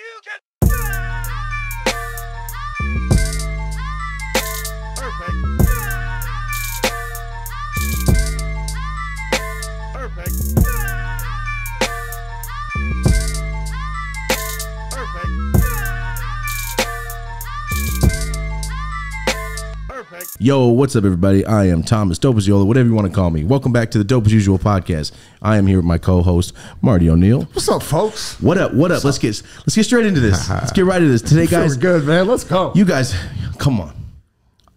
you can do it. Perfect. Yo, what's up, everybody? I am Thomas, Dope as Yola, whatever you want to call me. Welcome back to the Dope as Usual Podcast. I am here with my co-host, Marty O'Neill. What's up, folks? What up? What up? Let's get straight into this. Let's get right into this today, guys. Good, man. Let's go. You guys, come on.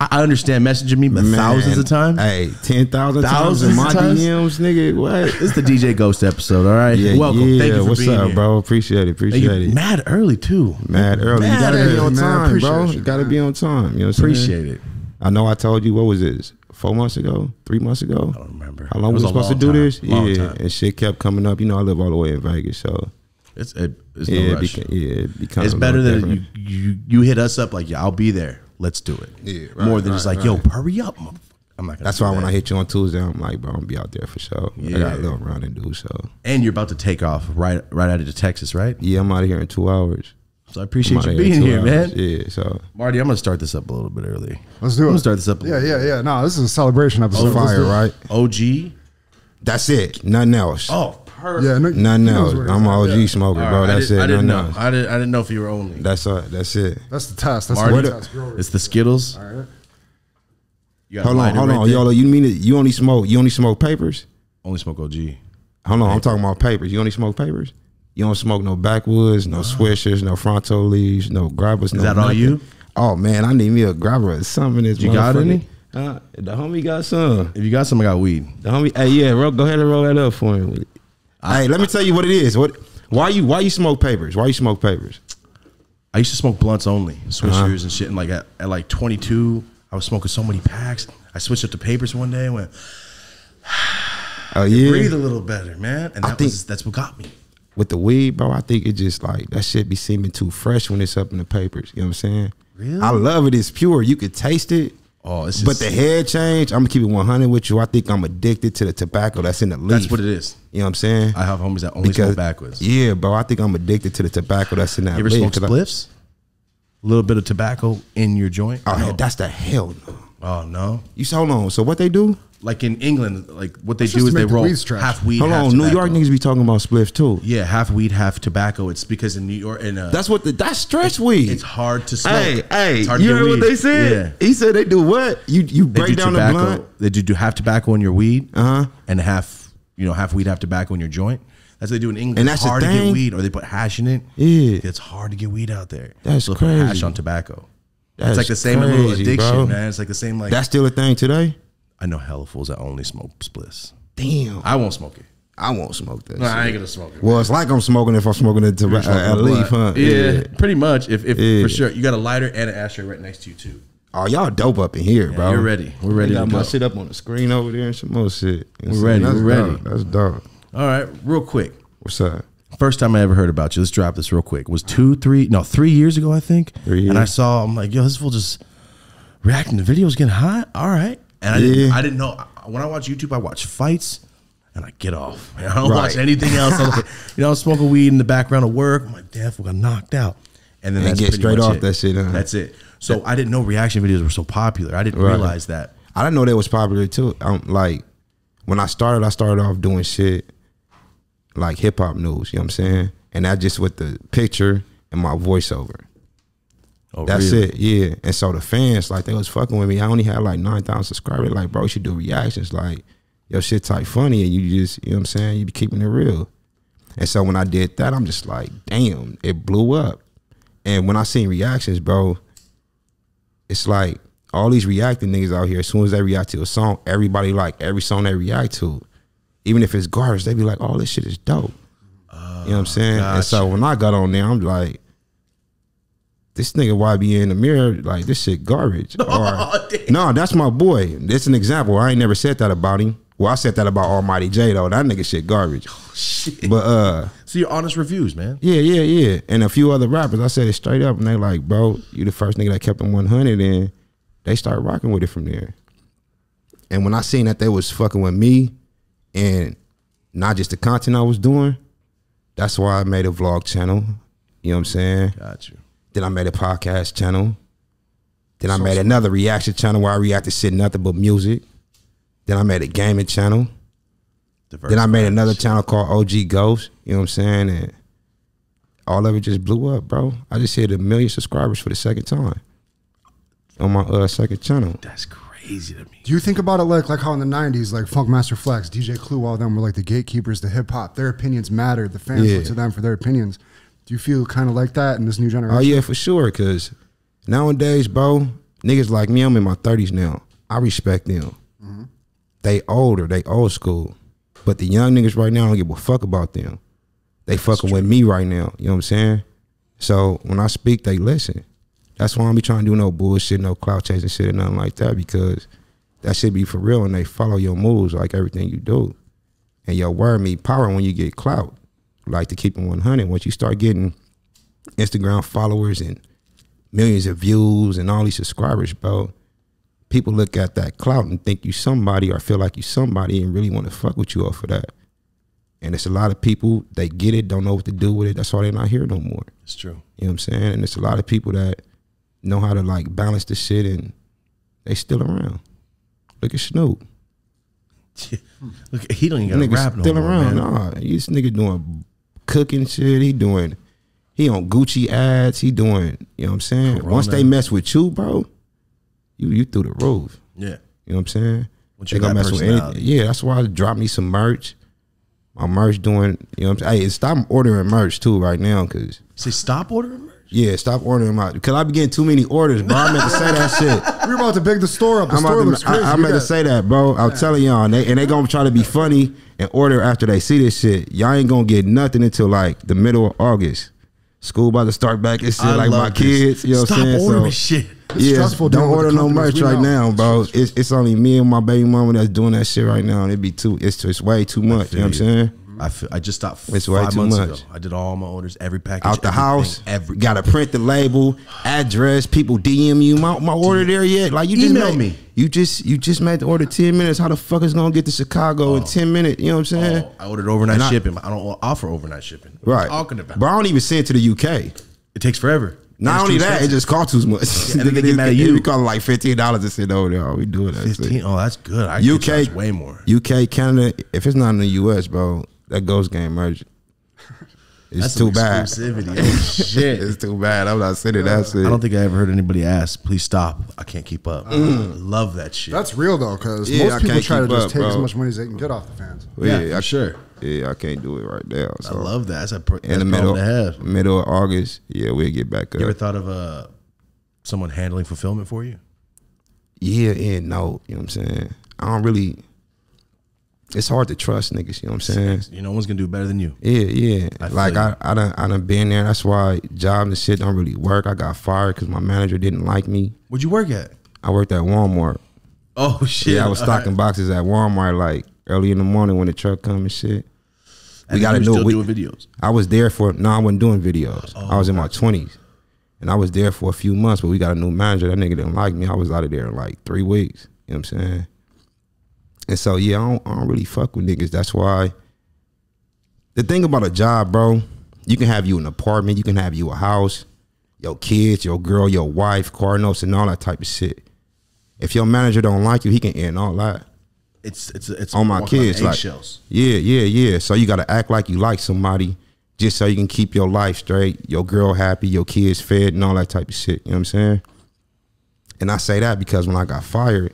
I understand messaging me thousands of times. Hey, 10,000 times in my DMs, nigga. What? It's the DJ Ghost episode, all right? Yeah, welcome. Yeah. Thank you for being here, bro? Appreciate it. Appreciate it. Mad early, too. Mad early. You got to be on time, bro. You got to be on time. You know what I'm saying? Appreciate it. I know I told you, what was this, 4 months ago, 3 months ago? I don't remember. How long was we supposed to do this? Yeah, and shit kept coming up. You know, I live all the way in Vegas, so. It's better that you hit us up like, yeah, I'll be there. Let's do it. Yeah, right, more than just like, yo, hurry up. I'm not gonna. That's why when I hit you on Tuesday, I'm like, bro, I'm gonna be out there for sure. Yeah. I got a little run and do so. And you're about to take off right out of Texas, right? Yeah, I'm out of here in 2 hours. So I appreciate you being here, man. Yeah, so Marty, I'm gonna start this up a little bit early. Let's do it. I'm gonna start this up a little bit. Yeah. No, this is a celebration episode. Fire, right? OG. That's it. Nothing else. Oh, perfect. Yeah, nothing else. I'm an OG smoker, bro. That's it. Nothing else. I didn't know if you were only. That's all. That's it. That's the test. That's the test. It's the Skittles. All right. Hold on, y'all. You mean it? You only smoke papers? Only smoke OG. Hold on, I'm talking about papers. You only smoke papers? You don't smoke no backwoods, no swishers, no fronto leaves, no grabbers. Is that all you? Oh, man, I need me a grabber or something. You got any? The homie got some. If you got some, I got weed. The homie, hey, yeah, bro, go ahead and roll that up for him. Hey, let me tell you what it is. Why you smoke papers? Why you smoke papers? I used to smoke blunts only, swishers and shit. And like at like 22, I was smoking so many packs. I switched up to papers one day and went, oh yeah, breathe a little better, man. And that's what got me. With the weed, bro, I think it just like that shit be seeming too fresh when it's up in the papers. You know what I'm saying? Really? I love it. It's pure. You could taste it. Oh, it's just, but the head change, I'm gonna keep it 100 with you. I think I'm addicted to the tobacco that's in the leaf. That's what it is. You know what I'm saying? I have homies that only smoke backwards. Yeah, bro. I think I'm addicted to the tobacco that's in that leaf. You ever smoke spliffs? A little bit of tobacco in your joint? Oh, no. That's the hell no. Oh no. You hold on. So what they do? Like in England, like what they do is they roll half weed. Hold on, New York niggas be talking about spliff too. Yeah, half weed, half tobacco. It's because in New York, and that's stretch weed. It's hard to smoke. Hey, you heard what they said? Yeah. He said they do what? You break down the blunt. They do half tobacco in your weed, and half weed, half tobacco in your joint. That's what they do in England. And that's hard to get weed, or they put hash in it. Yeah, it's hard to get weed out there. That's crazy. Hash on tobacco. It's like the same little addiction, man. It's like the same like. That's still a thing today. I know hella fools that only smoke spliffs. Damn. I won't smoke it. I won't smoke this. No, I ain't gonna smoke it. Well, it's like I'm smoking if I'm smoking a leaf, huh? Yeah, pretty much. For sure. You got a lighter and an ashtray right next to you too. Oh, y'all dope up in here, bro. You're ready. We're ready. Got my shit up on the screen over there and some more shit. We're ready. We're ready. That's dope. All right, real quick. What's up? First time I ever heard about you. Let's drop this real quick. It was 3 years ago, I think. 3 years. And I saw. I'm like, yo, this fool just reacting to videos getting hot. All right. And I didn't know. When I watch YouTube, I watch fights and I get off. I don't watch anything else. Like, you know, I'm smoking weed in the background of work. I'm like, damn, I got knocked out. And then I get straight off that shit. That's it. So I didn't know reaction videos were so popular. I didn't realize that. I didn't know they was popular too. Like when I started off doing shit like hip hop news. You know what I'm saying? And that just with the picture and my voiceover. Oh, that's really? It, yeah. And so the fans, like, they was fucking with me. I only had like 9,000 subscribers. Like, bro, you should do reactions. Like, yo, shit's like funny. And you just, you know what I'm saying? You be keeping it real. And so when I did that, I'm just like, damn, it blew up. And when I seen reactions, bro, it's like all these reacting niggas out here, as soon as they react to a song, everybody like every song they react to. Even if it's garbage, they be like, oh, this shit is dope. You know what I'm saying? Gotcha. And so when I got on there, I'm like, this nigga YB in the mirror, like, this shit garbage. Oh, or, no, that's my boy. That's an example. I ain't never said that about him. Well, I said that about Almighty J, though. That nigga shit garbage. Oh, shit. But, so you're honest reviews, man. Yeah. And a few other rappers, I said it straight up, and they like, bro, you the first nigga that kept them 100, and they started rocking with it from there. And when I seen that they was fucking with me, and not just the content I was doing, that's why I made a vlog channel. You know what I'm saying? Got you. Then I made a podcast channel. Then I made another reaction channel where I react to shit nothing but music. Then I made a gaming channel. Then I made another channel called OG Ghost. You know what I'm saying? And all of it just blew up, bro. I just hit 1 million subscribers for the second time on my second channel. That's crazy to me. Do you think about it like how in the 90s, like Funkmaster Flex, DJ Clue, all of them were like the gatekeepers to hip hop. Their opinions mattered. The fans looked to them for their opinions. Do you feel kind of like that in this new generation? Oh, yeah, for sure. Because nowadays, bro, niggas like me, I'm in my 30s now. I respect them. Mm-hmm. They older. They old school. But the young niggas right now, I don't give a fuck about them. They fucking with me right now. You know what I'm saying? So when I speak, they listen. That's why I don't be trying to do no bullshit, no clout chasing shit or nothing like that, because that shit be for real and they follow your moves like everything you do. And your word means power when you get clout. Like to keep it 100. Once you start getting Instagram followers and millions of views and all these subscribers, bro, people look at that clout and think you somebody or feel like you somebody and really want to fuck with you off of that. And it's a lot of people, they get it, don't know what to do with it. That's why they're not here no more. It's true. You know what I'm saying? And it's a lot of people that know how to like balance the shit and they still around. Look at Snoop. Look, he don't even got to rap no more. Still around. Nah, this nigga doing cooking shit. He on Gucci ads. He doing, you know what I'm saying? Corona. Once they mess with you, bro, you through the roof. Yeah. You know what I'm saying? They gonna mess with anything. Yeah, that's why I dropped me some merch. My merch doing, you know what I'm saying? Hey, stop ordering merch too right now, cause say stop ordering merch? Yeah, stop ordering my, cause I be getting too many orders, bro. I meant to say that shit. We were about to big the store up. The store looks crazy. I meant to say that, bro. I'm telling y'all, and they gonna try to be funny and order after they see this shit. Y'all ain't gonna get nothing until like the middle of August. School about to start back and shit like my kids. You know what I'm saying? Stop ordering shit. Yeah, don't order no merch right now, bro. It's only me and my baby mama that's doing that shit right now. And it be too, it's way too much. You know what I'm saying? I just stopped 5 months ago. I did all my orders, every package out the house. Every gotta print the label, address. People DM you my order there yet? Like you just email me. You just made the order 10 minutes. How the fuck is gonna get to Chicago in 10 minutes? You know what I'm saying? I ordered overnight shipping. I don't offer overnight shipping. What right, talking about. But I don't even send it to the UK. It takes forever. Not only that, it just costs too much. Yeah, and they get mad at you. We call it like $15 and shit over there. We do it. 15. Oh, that's good. I UK way more. UK, Canada. If it's not in the US, bro, that Ghost Game merch. It's too bad. Oh, shit. It's too bad. I'm not sending that shit. I don't think I ever heard anybody ask, please stop. I can't keep up. Love that shit. That's real though, because most people try to just take as much money as they can get off the fans. Yeah, sure. Yeah, I can't do it right now. So. I love that. That's in the middle of August. Yeah, we'll get back up. You ever thought of someone handling fulfillment for you? Yeah, and no. You know what I'm saying? I don't really. It's hard to trust niggas. You know what I'm saying? You know, no one's gonna do better than you. Yeah, yeah. I done been there. That's why jobs and shit don't really work. I got fired because my manager didn't like me. Where'd you work at? I worked at Walmart. Oh shit! Yeah, I was stocking boxes at Walmart like early in the morning when the truck come and shit. We got to know. Doing videos. I was there for no, I wasn't doing videos. I was in my 20s, and I was there for a few months. But we got a new manager. That nigga didn't like me. I was out of there in like 3 weeks. You know what I'm saying? And so yeah, I don't really fuck with niggas. That's why. The thing about a job, bro, you can have you an apartment, you can have you a house, your kids, your girl, your wife, car notes, and all that type of shit. If your manager don't like you, he can end all that. It's on my kids, like yeah. So you gotta act like you like somebody, just so you can keep your life straight, your girl happy, your kids fed, and all that type of shit. You know what I'm saying? And I say that because when I got fired,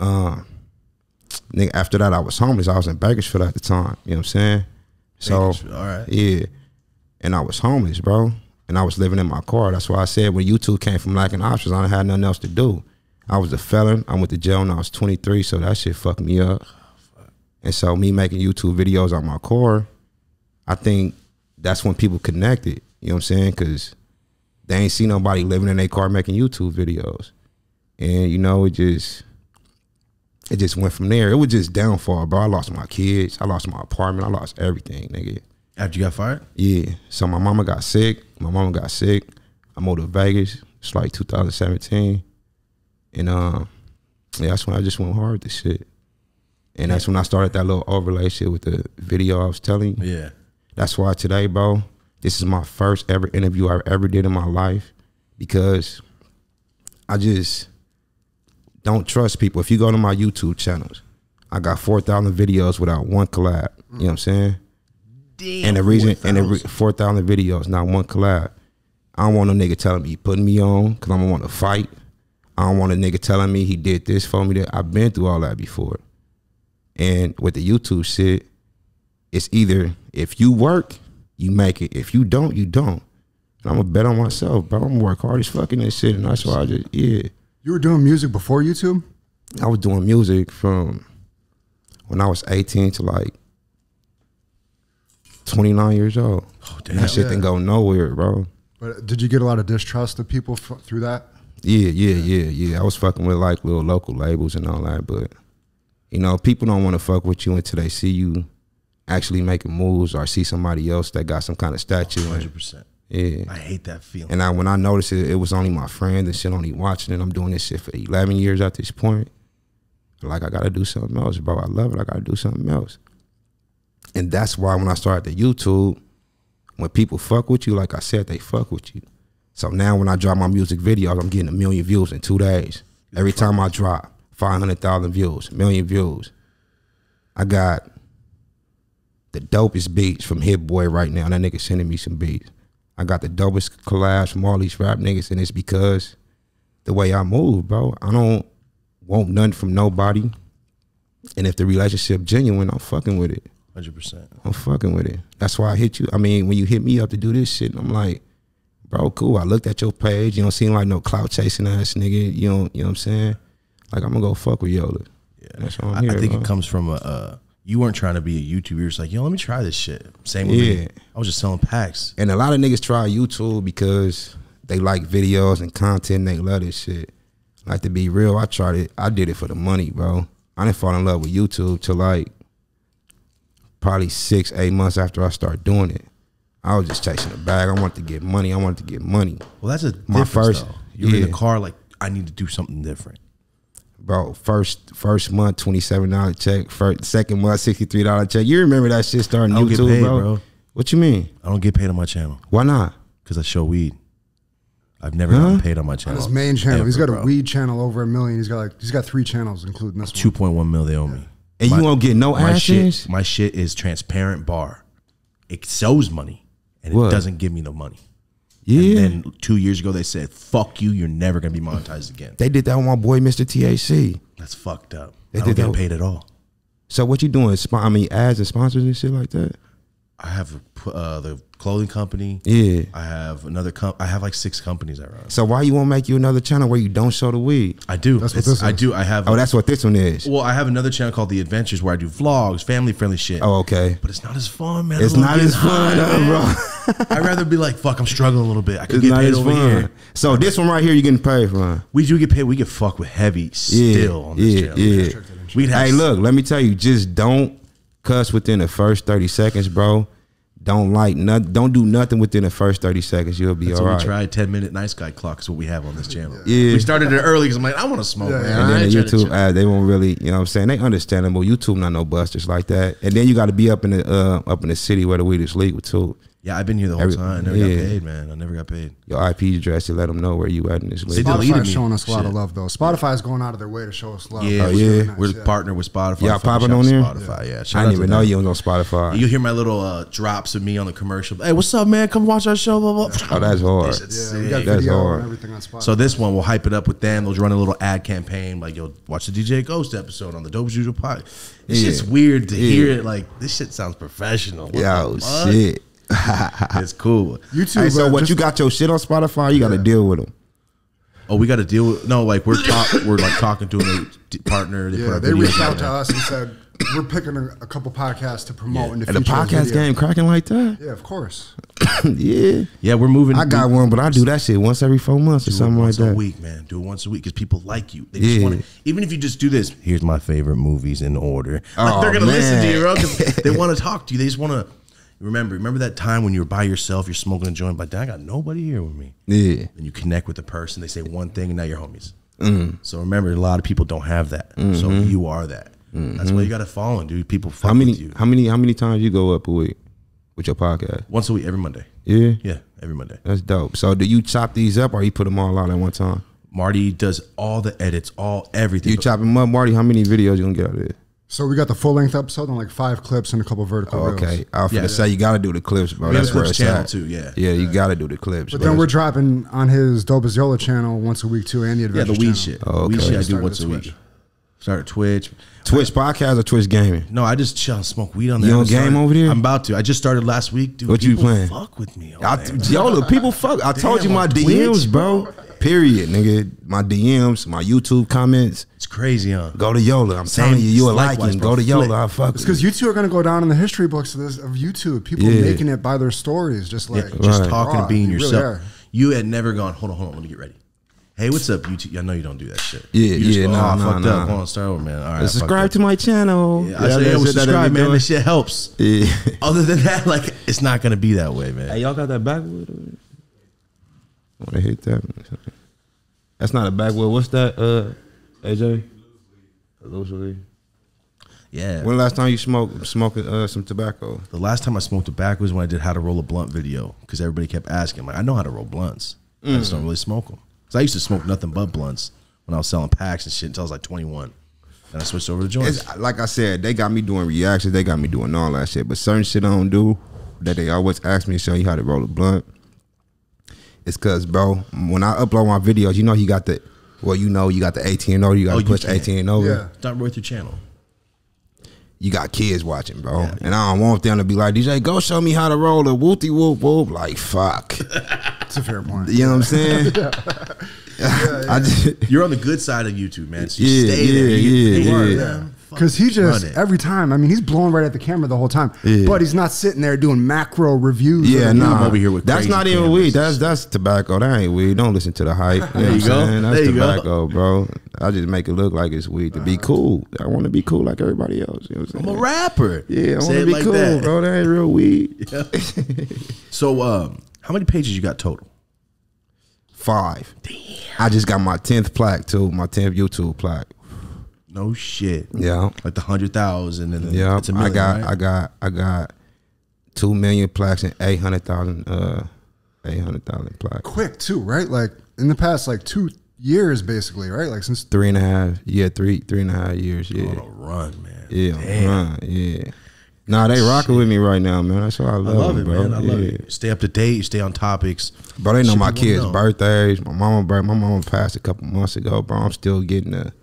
nigga, after that I was homeless. I was in Bakersfield at the time. You know what I'm saying? So all right, yeah, and I was homeless, bro, and I was living in my car. That's why I said when YouTube came from lacking options, I had nothing else to do. I was a felon. I went to jail when I was 23, so that shit fucked me up. And so me making YouTube videos on my car, I think that's when people connected. You know what I'm saying? Because they ain't see nobody living in their car making YouTube videos. And, you know, it just went from there. It was just downfall, bro. I lost my kids. I lost my apartment. I lost everything, nigga. After you got fired? Yeah. So my mama got sick. I moved to Vegas. It's like 2017. And yeah, that's when I just went hard with this shit. And that's when I started that little overlay shit with the video I was telling you. Yeah. That's why today, bro, This is my first ever interview I've ever did in my life because I just don't trust people. If you go to my YouTube channels, I got 4,000 videos without one collab. You know what I'm saying? Damn. And the reason, 4,000 videos, not one collab. I don't want no nigga telling me he putting me on because I'm gonna want to fight. I don't want a nigga telling me he did this for me. That I've been through all that before. And with the YouTube shit, it's either if you work, you make it. If you don't, you don't. And I'm gonna bet on myself, bro. I'm gonna work hard as fucking this shit. And that's why I just, yeah. You were doing music before YouTube? I was doing music from when I was 18 to like 29 years old. Oh, damn. That shit didn't go nowhere, bro. But did you get a lot of distrust of people through that? Yeah. I was fucking with like little local labels and all that, but you know, people don't want to fuck with you until they see you actually making moves or see somebody else that got some kind of statue. 100%. Yeah. I hate that feeling. And when I noticed it, it was only my friend and shit only watching it. I'm doing this shit for 11 years at this point. Like, I got to do something else, bro. I love it. I got to do something else. And that's why when I started the YouTube, when people fuck with you, like I said, they fuck with you. So now when I drop my music videos, I'm getting 1 million views in 2 days. Every time I drop, 500,000 views, 1 million views. I got the dopest beats from Hit Boy right now. That nigga sending me some beats. I got the dopest collabs from all these rap niggas, and it's because the way I move, bro. I don't want nothing from nobody. And if the relationship genuine, I'm fucking with it. 100%. I'm fucking with it. That's why I hit you. I mean, when you hit me up to do this shit, I'm like, bro, cool. I looked at your page. You don't seem like no clout chasing ass nigga. You know what I'm saying? Like, I'm gonna go fuck with Yola. Yeah. That's what I'm here, I think, bro. It comes from a, you weren't trying to be a YouTuber. You were just like, yo, let me try this shit. Same with me. I was just selling packs. And a lot of niggas try YouTube because they like videos and content. They love this shit. Like, to be real, I tried it. I did it for the money, bro. I didn't fall in love with YouTube till like probably 6, 8 months after I started doing it. I was just chasing a bag. I wanted to get money. I wanted to get money. Well, that's a my first. Though. You were in the car like, I need to do something different. Bro, first month, $27 check. Second month, $63 check. You remember that shit starting YouTube, get paid, bro? What you mean? I don't get paid on my channel. Why not? Because I show weed. I've never gotten paid on my channel. On his main channel. Ever, he's got a weed channel over a million. He's got like, he's got 3 channels, including this 2.1 mil they owe me. And you won't get no assets? My shit is transparent bar. It sells money, and it doesn't give me no money. Yeah. And then 2 years ago, they said, fuck you, you're never going to be monetized again. They did that with my boy, Mr. THC. That's fucked up. They didn't get paid at all. So what you doing? I mean, ads and sponsors and shit like that? I have the clothing company. Yeah. I have another I have like 6 companies I run. So why you won't make you another channel where you don't show the weed? I do. That's what this I do. I have. Oh, that's what this one is. Well, I have another channel called The Adventures where I do vlogs, family friendly shit. Oh, okay. But it's not as fun, man. It's not as fun, bro. I'd rather be like, fuck, I'm struggling a little bit. I could get paid over here. So this one right here, you're getting paid for. We do get paid. We get fucked with heavy still on this channel. Yeah. We'd have, hey, look, let me tell you, just don't cuss within the first 30 seconds, bro. Don't like nothing. Don't do nothing within the first 30 seconds. You'll be all right. We tried 10-minute nice guy clock is what we have on this channel. Yeah. We started it early because I'm like, I want to smoke, man. And then the YouTube they won't really, you know what I'm saying? They understandable. YouTube not no busters like that. And then you got to be up in the city where the weed is legal too. Yeah, I've been here the whole time. I never got paid, man. I never got paid. Your IP address to let them know where you at in this league. Spotify's showing us a lot of love, though. Spotify's going out of their way to show us love. Yeah, we're partnered with Spotify. Y'all popping on there? Spotify, yeah. I didn't even know you was on Spotify. You hear my little drops of me on the commercial. Hey, what's up, man? Come watch our show. Blah, blah. Oh, that's hard. Yeah, that's hard. So this one, we'll hype it up with them. They'll run a little ad campaign. Like, yo, watch the DJ Ghost episode on the Dope as Usual Podcast. This shit's weird to hear it. Like, this shit sounds professional. Yo, shit. It's cool. YouTube, hey, so what, you got your shit on Spotify? You got to deal with them. Oh, we got to deal with like we're like talking to a partner. They put they reached out to us and said we're picking a couple podcasts to promote in the future. And the podcast game cracking like that? Yeah, of course. Yeah, we're moving. I got one, but I do that shit once every 4 months or something like that. Once a week, man. Do it once a week because people like you. They just want to, even if you just do this. Here's my favorite movies in order. Like, they're gonna listen to you, bro. They want to talk to you. They just want to. Remember that time when you were by yourself, you're smoking a joint, but then I got nobody here with me. Yeah. And you connect with the person, they say one thing, and now you're homies. So remember, a lot of people don't have that. So you are that. That's why you got to follow, dude. People fuck with you. How many times you go up a week? With your podcast? Once a week, every Monday. Yeah? Yeah, every Monday. That's dope. So do you chop these up or you put them all out at one time? Marty does all the edits, everything. You chop them up, Marty? How many videos you gonna get out of it? So we got the full-length episode on like 5 clips and a couple vertical reels. Okay, I was gonna say you gotta do the clips, bro. That's where it's at. Too, yeah. Yeah, you gotta do the clips. But then we're dropping on his Dope as Yola channel once a week too, and the adventure channel. Shit. Oh, okay. Weed shit I do once a week. Start Twitch. Twitch podcast or Twitch gaming? No, I just chill and smoke weed on the episode. You on game over there? I'm about to. I just started last week, dude. What you playing? Fuck with me. Yola, people fuck. I told you my DMs, bro. Period, nigga. My DMs, my YouTube comments. It's crazy, huh? Go to Yola. I'm telling you, you are liking. Go to Yola. I fuck. It's because you two are gonna go down in the history books of YouTube. People making it by their stories, just like just talking and being yourself. You had never gone. Hold on, hold on. Let me get ready. Hey, what's up, YouTube? I know you don't do that shit. Yeah, yeah, nah, fucked up. Hold on, start over, man. All right, subscribe to my channel. Yeah, I said, yeah, subscribe, man. This shit helps. Yeah. Other than that, like, it's not gonna be that way, man. Hey, y'all got that backwood? I want to hit that. That's not a backwood. What's that, AJ? Illusory. Yeah. When the last time you smoked some tobacco? The last time I smoked tobacco was when I did how to roll a blunt video because everybody kept asking. Like, I know how to roll blunts. I just don't really smoke them. Because I used to smoke nothing but blunts when I was selling packs and shit until I was like 21. Then I switched over to joints. It's, like I said, they got me doing reactions. They got me doing all that shit. But certain shit I don't do that they always ask me to show you how to roll a blunt. It's cause, bro, when I upload my videos, you know you got the, well, you know you got the 18 and over. You got to push 18 and over. Yeah. Start with your channel. You got kids watching, bro, and I don't want them to be like, DJ, go show me how to roll a whoopty whoop whoop. Like, fuck. It's a fair point. You know what I'm saying? You're on the good side of YouTube, man. So you stay there. You Because he just, every time, I mean, he's blowing right at the camera the whole time. Yeah. But he's not sitting there doing macro reviews. Yeah, no. Nah. Over here with that's not even weed. That's tobacco. That ain't weed. Don't listen to the hype. There you go. That's tobacco, bro. I just make it look like it's weed to be cool. I want to be cool like everybody else. You know what I'm saying? I'm a rapper. Yeah, I want to be like cool, bro. That ain't real weed. Yeah. So, how many pages you got total? 5. Damn. I just got my 10th plaque, too. My 10th YouTube plaque. No shit. Yeah, like the 100,000 and yeah. I got 2 million plaques and 800,000. 800,000 plaques. Quick too, right? Like in the past, like 2 years, basically, right? Like since 3.5. Yeah, three and a half years. Yeah, on a run, man. Yeah, run. Yeah. Nah, they rocking with me right now, man. That's why I love it, bro. Man. I love it. Stay up to date. Stay on topics. Bro, they know my kids' birthdays. My mama passed a couple months ago, bro. I'm still getting the.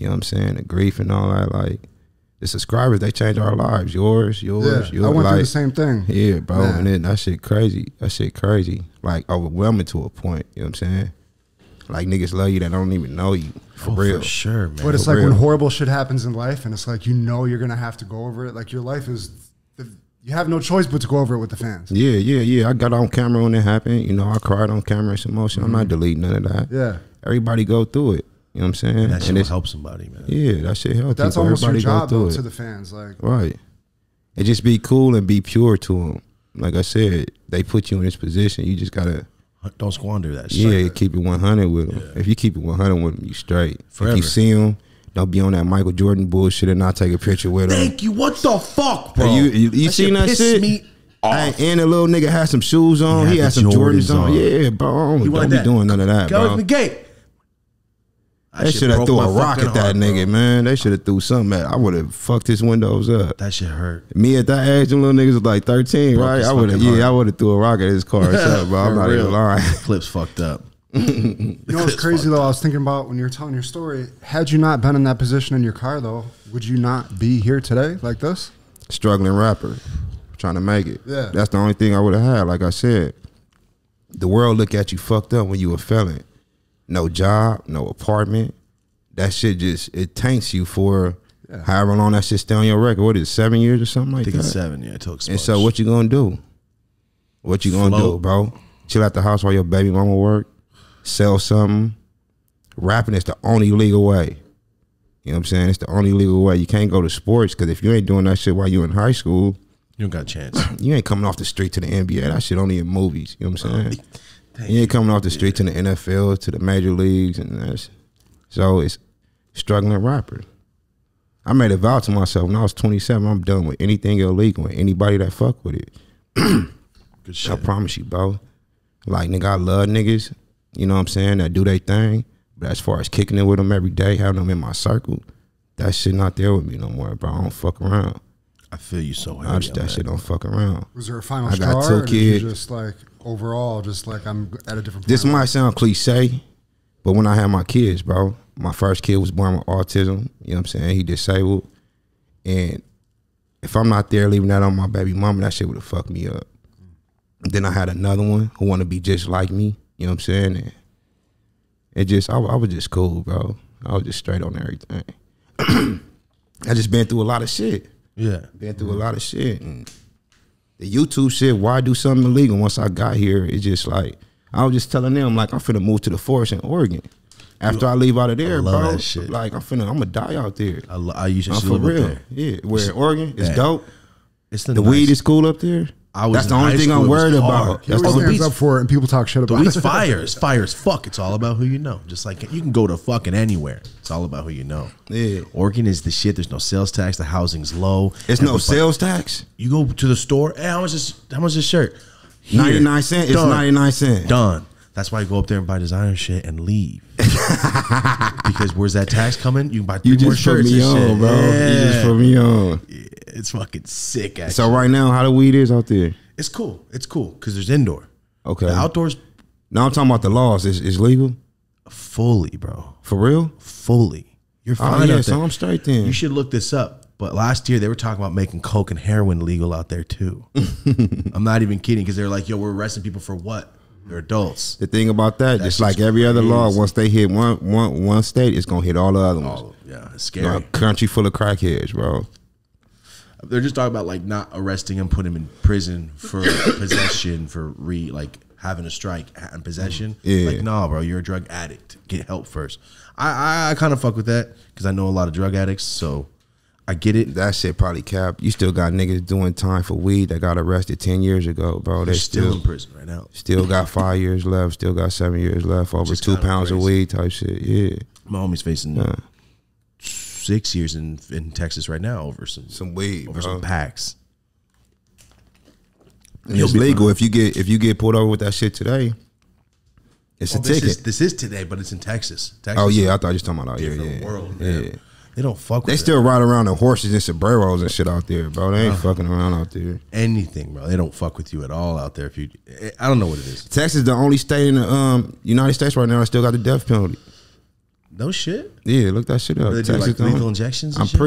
You know what I'm saying? The grief and all that, like the subscribers, they change our lives. Yours. I went through the same thing. Yeah, bro. Man. And then that shit crazy. That shit crazy. Like overwhelming to a point. You know what I'm saying? Like niggas love you that don't even know you. For real. For sure, man. But it's like when horrible shit happens in life and it's like you know you're gonna have to go over it. Like your life is you have no choice but to go over it with the fans. Yeah, yeah, yeah. I got on camera when it happened. You know, I cried on camera and some emotion. I'm not deleting none of that. Yeah. Everybody go through it. You know what I'm saying? And that shit will help somebody, man. Yeah, that shit helps. That's almost your job though, to the fans, like right. And just be cool and be pure to them. Like I said, they put you in this position. You just gotta don't squander that shit. Yeah, keep it 100 with them. Yeah. If you keep it 100 with them, you straight. Forever. If you see them, don't be on that Michael Jordan bullshit and not take a picture with them. Thank you. What the fuck, bro? You seen that shit? Me off. And the little nigga had some shoes on. He had some Jordans on. Yeah, bro. Don't be doing none of that, bro. Go to the gate. They should have threw a rock at that nigga, man. They should have threw something at. I would have fucked his windows up. That shit hurt. Me at that age, them little niggas was like 13, right? I would have, yeah, I would have threw a rock at his car or something, but I'm not even lying. The clip's fucked up. You know what's crazy though? I was thinking about when you were telling your story. Had you not been in that position in your car though, would you not be here today like this? Struggling rapper, trying to make it. Yeah, that's the only thing I would have had. Like I said, the world look at you fucked up when you were felon. No job, no apartment. That shit just, it taints you for however long that shit stay on your record. What is it, 7 years or something like that? I think it's 7, yeah. It took. And so what you gonna do? What you gonna do, bro? Chill at the house while your baby mama work? Sell something? Rapping is the only legal way. You know what I'm saying? It's the only legal way. You can't go to sports because if you ain't doing that shit while you in high school, you don't got a chance. You ain't coming off the street to the NBA. That shit only in movies. You know what I'm saying? You ain't coming off the street to the NFL, to the major leagues, and that's so it's struggling rapper. I made a vow to myself when I was 27, I'm done with anything illegal and anybody that fuck with it. Good shit. I promise you, bro. Like, nigga, I love niggas, you know what I'm saying, that do their thing. But as far as kicking it with them every day, having them in my circle, that shit not there with me no more, bro. I don't fuck around. I feel you so heavy. That shit don't fuck around. Was there a final straw? I got two kids. Just like overall, just like I'm at a different point. This might sound cliche, but when I had my kids, bro, my first kid was born with autism. You know what I'm saying? He disabled. And if I'm not there leaving that on my baby mama, that shit would have fucked me up. Then I had another one who wanted to be just like me. You know what I'm saying? And it just, I was just cool, bro. I was just straight on everything. I just been through a lot of shit. Yeah. Been through a lot of shit. And the YouTube shit, why do something illegal? Once I got here, it's just like, I was just telling them, like, I'm finna move to the forest in Oregon. After I leave out of there, bro, that shit. Like, I'm gonna die out there. I used to live up there. Yeah, where Oregon is dope. It's the weed is cool up there. That's the only thing I'm worried about. That's the only thing up for it, and people talk shit about it. It's fire. It's fire as fuck. It's all about who you know. Just like you can go to fucking anywhere. It's all about who you know. Yeah. Oregon is the shit. There's no sales tax. The housing's low. It's no sales tax. You go to the store. Hey, how much is this shirt? 99 cents. It's 99 cents. Done. That's why you go up there and buy designer shit and leave. Because where's that tax coming? You can buy three more shirts and shit. You just put me on, bro. Yeah. You just put me on. Yeah, it's fucking sick, actually. So right now, how the weed is out there? It's cool. It's cool because there's indoor. Okay. The outdoors. Now I'm talking about the laws. It's legal? Fully, bro. For real? Fully. You're fine out there. So I'm straight then. You should look this up. But last year, they were talking about making coke and heroin legal out there, too. I'm not even kidding because they're like, yo, we're arresting people for what? They're adults. The thing about that, just like every other law, once they hit one state, it's gonna hit all the other ones. Yeah, it's scary. Like a country full of crackheads, bro. They're just talking about like not arresting him, put him in prison for possession, for like having a strike and possession. Yeah. Like, nah, bro, you're a drug addict. Get help first. I kind of fuck with that because I know a lot of drug addicts, so I get it. That shit probably capped. You still got niggas doing time for weed that got arrested 10 years ago, bro. They're still in prison right now. Still got 5 years left. Still got 7 years left. Over 2 pounds of weed type shit. Yeah. My homie's facing 6 years in Texas right now over some weed, over some packs. And it's legal if you get pulled over with that shit today. It's a ticket. This is today, but it's in Texas. Texas. Oh yeah, I thought you were talking about out here. Different world, man. Yeah. They don't fuck with it. They still ride around on horses and sombreros and shit out there, bro. They ain't fucking around out there. Anything, bro. They don't fuck with you at all out there. If you, I don't know what it is. Texas, the only state in the United States right now that still got the death penalty. No shit? Yeah, look that shit up. They do like lethal injections and shit? I'm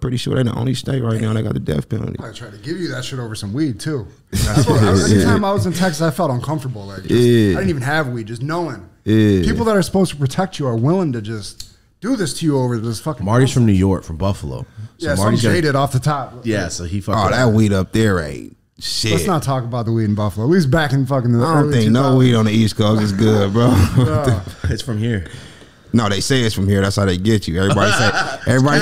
pretty sure they're the only state right now that got the death penalty. I tried to give you that shit over some weed, too. Every time I was in Texas, I felt uncomfortable. Like, I didn't even have weed, just knowing. Yeah. People that are supposed to protect you are willing to just do this to you over this fucking. Marty's from New York, from Buffalo. So yeah, Marty's shaded off the top. Yeah, so he fucking. Oh, that weed up there ain't shit. Let's not talk about the weed in Buffalo. We was back in fucking the. I don't think no weed on the East Coast is good, bro. It's from here. No, they say it's from here. That's how they get you. Everybody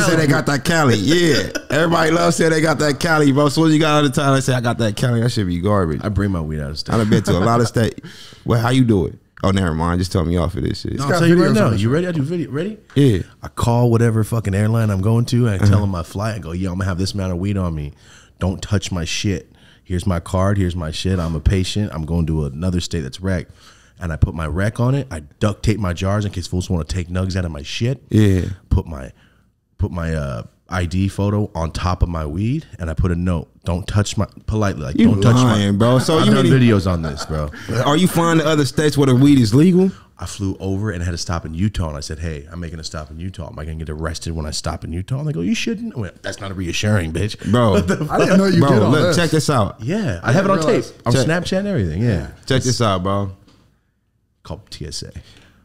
say they got that Cali. Yeah, everybody loves say they got that Cali, bro. So when you got out of town, they say I got that Cali. That should be garbage. I bring my weed out of state. I've been to a lot of state. Well, how you do it? Oh, never mind. Just tell me off of this shit. No, I'll tell you right now. You ready? I do video. Ready? Yeah. I call whatever fucking airline I'm going to. And I tell them my flight. I go, yo, I'm going to have this amount of weed on me. Don't touch my shit. Here's my card. Here's my shit. I'm a patient. I'm going to another state that's wrecked. And I put my wreck on it. I duct tape my jars in case fools want to take nugs out of my shit. Yeah. Put my ID photo on top of my weed, and I put a note. Don't touch my, politely, like, you don't touch my, bro. So I've done videos on this, bro. Are you flying to other states where the weed is legal? I flew over and had to stop in Utah, and I said, hey, I'm making a stop in Utah. Am I going to get arrested when I stop in Utah? And they go, you shouldn't. I went, that's not a reassuring, bitch. Bro, I didn't know you did all this. Check this out. Yeah, I have it on tape. On Snapchat and everything, yeah. Check this out, bro. Called TSA.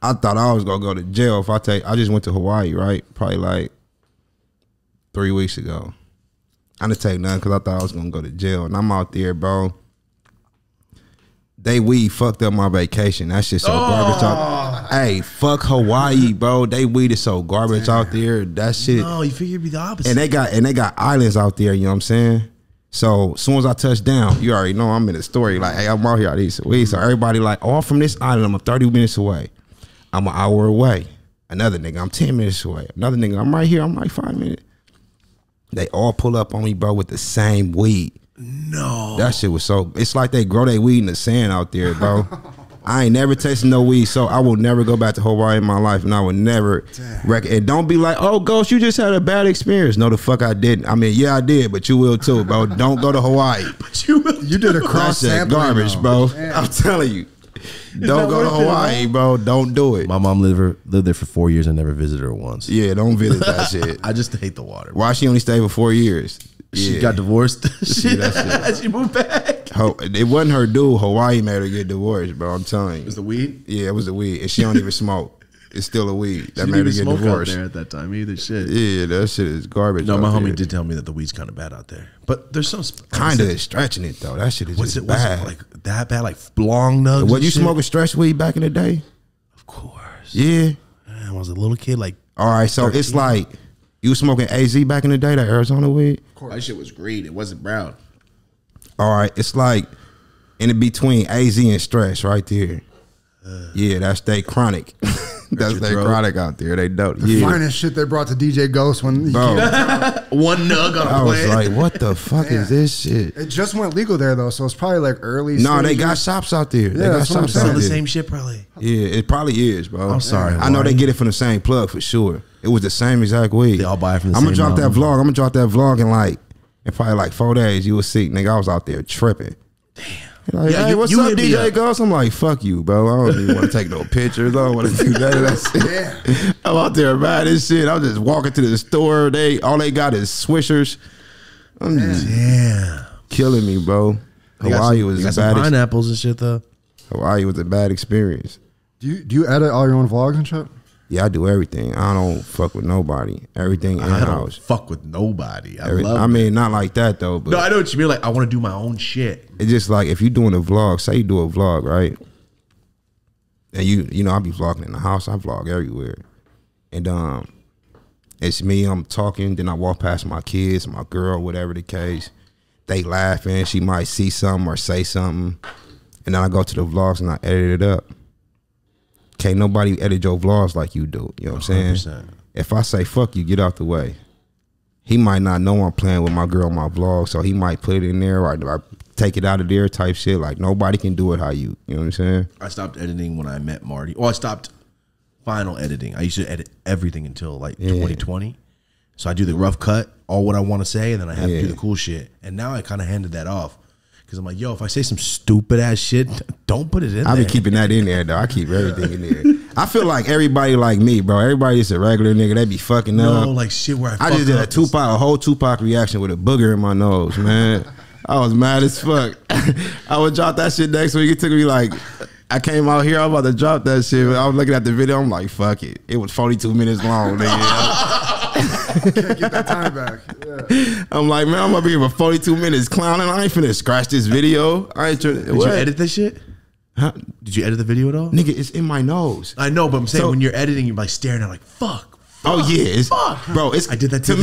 I thought I was going to go to jail if I just went to Hawaii, right? Probably like 3 weeks ago. I didn't take none because I thought I was going to go to jail. And I'm out there, bro. They weed fucked up my vacation. That shit's so garbage out. Hey, fuck Hawaii, bro. They weed is so garbage out there. That shit. No, you figure it'd be the opposite. And they got islands out there, you know what I'm saying? So as soon as I touch down, you already know I'm in a story. Like, hey, I'm out here. I need some weed. So everybody like, oh, I'm from this island. I'm 30 minutes away. I'm an hour away. Another nigga, I'm 10 minutes away. Another nigga, I'm right here. I'm like 5 minutes. They all pull up on me, bro, with the same weed. No. That shit was so, it's like they grow their weed in the sand out there, bro. I ain't never tasted no weed, so I will never go back to Hawaii in my life, and I would never record. And don't be like, oh, Ghost, you just had a bad experience. No, the fuck I didn't. I mean, yeah, I did, but you will too, bro. Don't go to Hawaii. But you will. You did a cross-sampling. Garbage, bro. Man. I'm telling you. Don't go to Hawaii, bro. Don't do it. My mom lived there for 4 years and never visited her once. Yeah, don't visit that shit. I just hate the water. Why she only stayed for 4 years? She got divorced. She moved back. It wasn't her dude. Hawaii made her get divorced, bro. I'm telling you. It was the weed? Yeah, it was the weed. And she don't even smoke. It's still a weed. That made her get divorced. Out there at that time either. Shit. Yeah, that shit is garbage. No, my homie did tell me that the weed's kind of bad out there. But there's some kind of stretching it though. That shit is just bad. Like that bad, like long nugs. What you smoking stretch weed back in the day? Of course. Yeah. Man, I was a little kid, like. All right, so 13. It's like. You smoking AZ back in the day, that Arizona weed? Of course. That shit was green. It wasn't brown. All right. It's like in between AZ and stress right there. Yeah, that's they chronic. That's they chronic out there. They don't. The finest shit they brought to DJ Ghost when bro. One nug on a plane. I was like, what the fuck is this shit? It just went legal there though, so it's probably like early. No, they got shops out there. Yeah, they got shops out there. The same shit probably. Yeah, it probably is, bro. I'm sorry. I know they get it from the same plug for sure. It was the same exact weed. They all buy it from the same. I'm gonna drop that vlog in probably like 4 days. You will see, nigga. I was out there tripping. Damn. Like, yeah, hey, what's up, DJ Ghost? I'm like, fuck you, bro. I don't even want to take no pictures. I don't want to do that. Yeah. I'm out there buying this shit. I'm just walking to the store. All they got is Swishers. I'm just killing me, bro. Hawaii was a bad. Pineapples and shit though. Hawaii was a bad experience. Do you edit all your own vlogs and shit? Yeah, I do everything. I don't fuck with nobody. Everything in house. I don't fuck with nobody. I mean, not like that though. But no, I know what you mean. Like, I want to do my own shit. It's just like if you're doing a vlog. Say you do a vlog, right? And you know, I be vlogging in the house. I vlog everywhere, and it's me. I'm talking. Then I walk past my kids, my girl, whatever the case. They laughing. She might see something or say something, and then I go to the vlogs and I edit it up. Can't nobody edit your vlogs like you do. You know what I'm saying? 100%. If I say fuck you, get out the way. He might not know I'm playing with my girl on my vlog, so he might put it in there or take it out of there type shit. Like nobody can do it how you. You know what I'm saying? I stopped editing when I met Marty. Well, I stopped final editing. I used to edit everything until like 2020. So I do the rough cut, all what I want to say, and then I have to do the cool shit. And now I kind of handed that off. Cause I'm like, yo, if I say some stupid ass shit, don't put it in there. I be keeping that in there though. I keep everything in there. I feel like everybody like me, bro. Everybody is a regular nigga. They be fucking up. No, like shit where I just did a whole Tupac reaction with a booger in my nose, man. I was mad as fuck. I would drop that shit next week. It took me like, I came out here, I'm about to drop that shit, but I was looking at the video, I'm like, fuck it. It was 42 minutes long, nigga. Can't get that time back. Yeah. I'm like, man, I'm gonna be here for 42 minutes clowning. I ain't finna scratch this video. I ain't trying. Did you edit this shit? Huh? Did you edit the video at all? Nigga, it's in my nose. I know, but I'm saying when you're editing, you're like staring at like fuck. Oh yeah, it's, fuck, bro. It's I did that to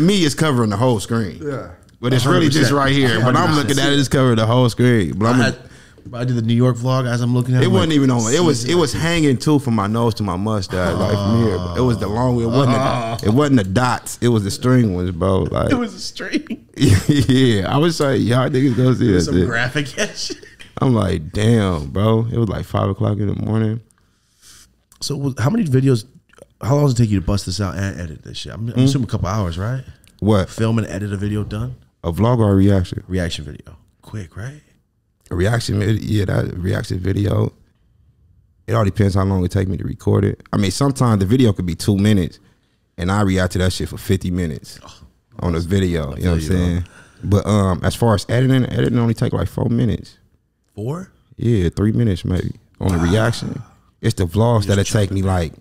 me, it's covering the whole screen. Yeah, but it's really just right here. But I'm looking at it, it's covering the whole screen. But I did the New York vlog as I'm looking at it. It wasn't even on. It was hanging too from my nose to my mustache, like mirror. It was the long way. It wasn't the dots. It was the string ones, bro. Like it was a string. Yeah, I was like, y'all niggas go see that. Some graphic shit. I'm like, damn, bro. It was like 5 o'clock in the morning. So how many videos? How long does it take you to bust this out and edit this shit? I'm assuming a couple hours, right? What? Film and edit a video done. A vlog or a reaction? Reaction video. Quick, right? A reaction, that reaction video. It all depends how long it take me to record it. I mean, sometimes the video could be 2 minutes, and I react to that shit for 50 minutes on a video. You know what I'm saying? But as far as editing only take like 4 minutes. 4? Yeah, 3 minutes maybe on a reaction. It's the vlogs that'll take me like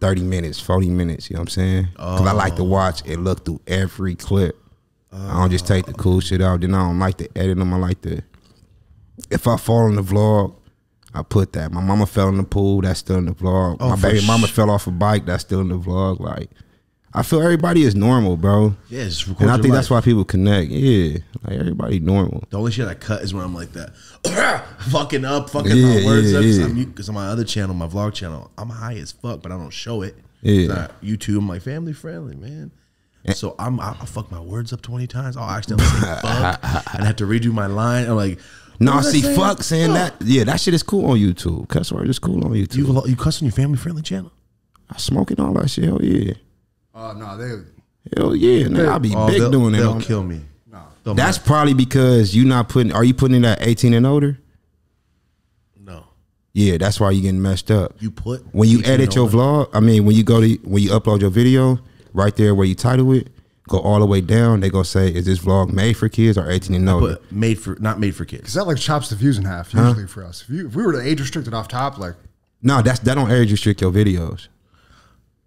30 minutes, 40 minutes. You know what I'm saying? Because I like to watch and look through every clip. I don't just take the cool shit out. Then I don't like to edit them. I like to. If I fall in the vlog, I put that. My mama fell in the pool, that's still in the vlog. Oh, my baby mama fell off a bike, that's still in the vlog. Like, I feel everybody is normal, bro. Yeah, just record and I think that's why people connect. Yeah, like everybody normal. The only shit I cut is when I'm like that, fucking my words up. Because on my other channel, my vlog channel, I'm high as fuck, but I don't show it. Yeah, YouTube, I'm like family friendly, man. And so I fucked my words up 20 times. I'll accidentally say fuck and I have to redo my line. I'm like, nah, see, fuck saying that. Yeah, that shit is cool on YouTube. Cuss word is cool on YouTube. You cuss on your family friendly channel? I smoke and all that shit. Hell yeah. Hell yeah. Nah, I be big doing it. They'll kill me. Nah. That's probably because you not putting. Are you putting in that 18 and older? No. Yeah, that's why you getting messed up. You put when you edit your vlog. I mean, when you go to when you upload your video, right there where you title it, go all the way down. They gonna say, "Is this vlog made for kids or 18 and older?" Made for, not made for kids. Cause that like chops the views in half usually for us. If we were to age restricted off top, like no, that's that don't age restrict your videos.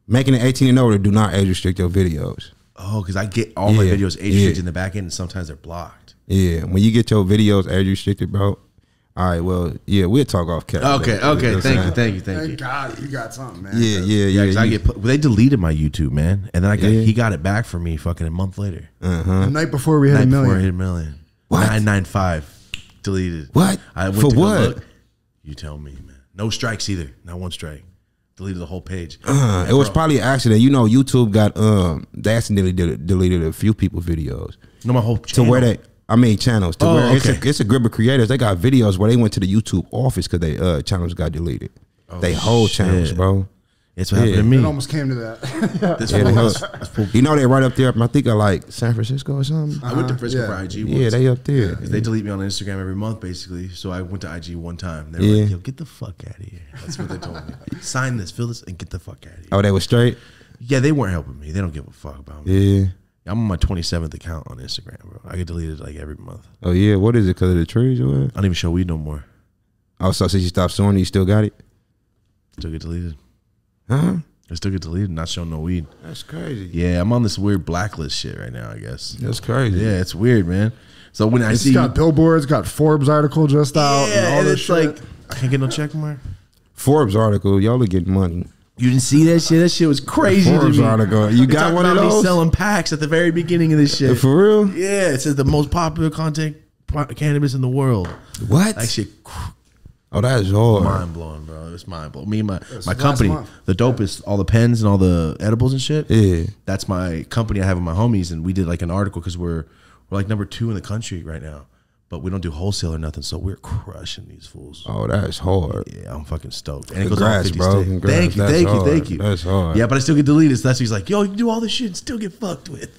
Making it 18 and older do not age restrict your videos. Oh, because I get all my videos age restricted in the back end, and sometimes they're blocked. Yeah, when you get your videos age restricted, bro. All right, well, yeah, we'll talk off camera. Okay, okay, thank you. Thank God you got something, man. Yeah, yeah. They deleted my YouTube, man, and then I got, he got it back for me fucking a month later. The night before we hit a million. Before I hit a million. What? 995 deleted. What? I went for what? Look. You tell me, man. No strikes either. Not one strike. Deleted the whole page. It was probably an accident. You know, YouTube got they accidentally deleted a few people's videos. No, my whole channel. To where they. I mean channels to where it's a group of creators. They got videos where they went to the YouTube office because they channels got deleted. Oh, they whole channels, bro. It's what happened to me. It almost came to that. You know, they're right up there. I think I like San Francisco or something. I went to Frisco for IG once. Yeah, they up there. Yeah. They delete me on Instagram every month, basically. So I went to IG one time. They were like, yo, get the fuck out of here. That's what they told me. Sign this, fill this, and get the fuck out of here. Oh, they were straight? Yeah, they weren't helping me. They don't give a fuck about me. Yeah. I'm on my 27th account on Instagram, bro. I get deleted like every month. Oh yeah, what is it? Because of the trees or what? I don't even show weed no more. Oh, so since you stopped showing, you still got it? Still get deleted. Huh? I still get deleted, not showing no weed. That's crazy. Yeah, I'm on this weird blacklist shit right now, I guess. That's crazy. Yeah, it's weird, man. So when I see, it's got billboards, got Forbes article just out. Yeah, and all this shit. Like I can't get no check mark. Forbes article, y'all are getting money. You didn't see that shit? That shit was crazy to me. You got one of those? Selling packs at the very beginning of this shit. For real? Yeah, it says the most popular content cannabis in the world. What? That shit. Oh, that is hard. Mind blowing, bro. It's mind blowing. Me and my company, the dopest, all the pens and all the edibles and shit. Yeah, that's my company I have with my homies, and we did like an article because we're like #2 in the country right now. But we don't do wholesale or nothing, so we're crushing these fools. Oh, that is hard. Yeah, I'm fucking stoked. And congrats, it goes on 50 states. Congrats. Thank you, thank you. That's hard. Yeah, but I still get deleted. So that's why he's like, yo, you can do all this shit and still get fucked with.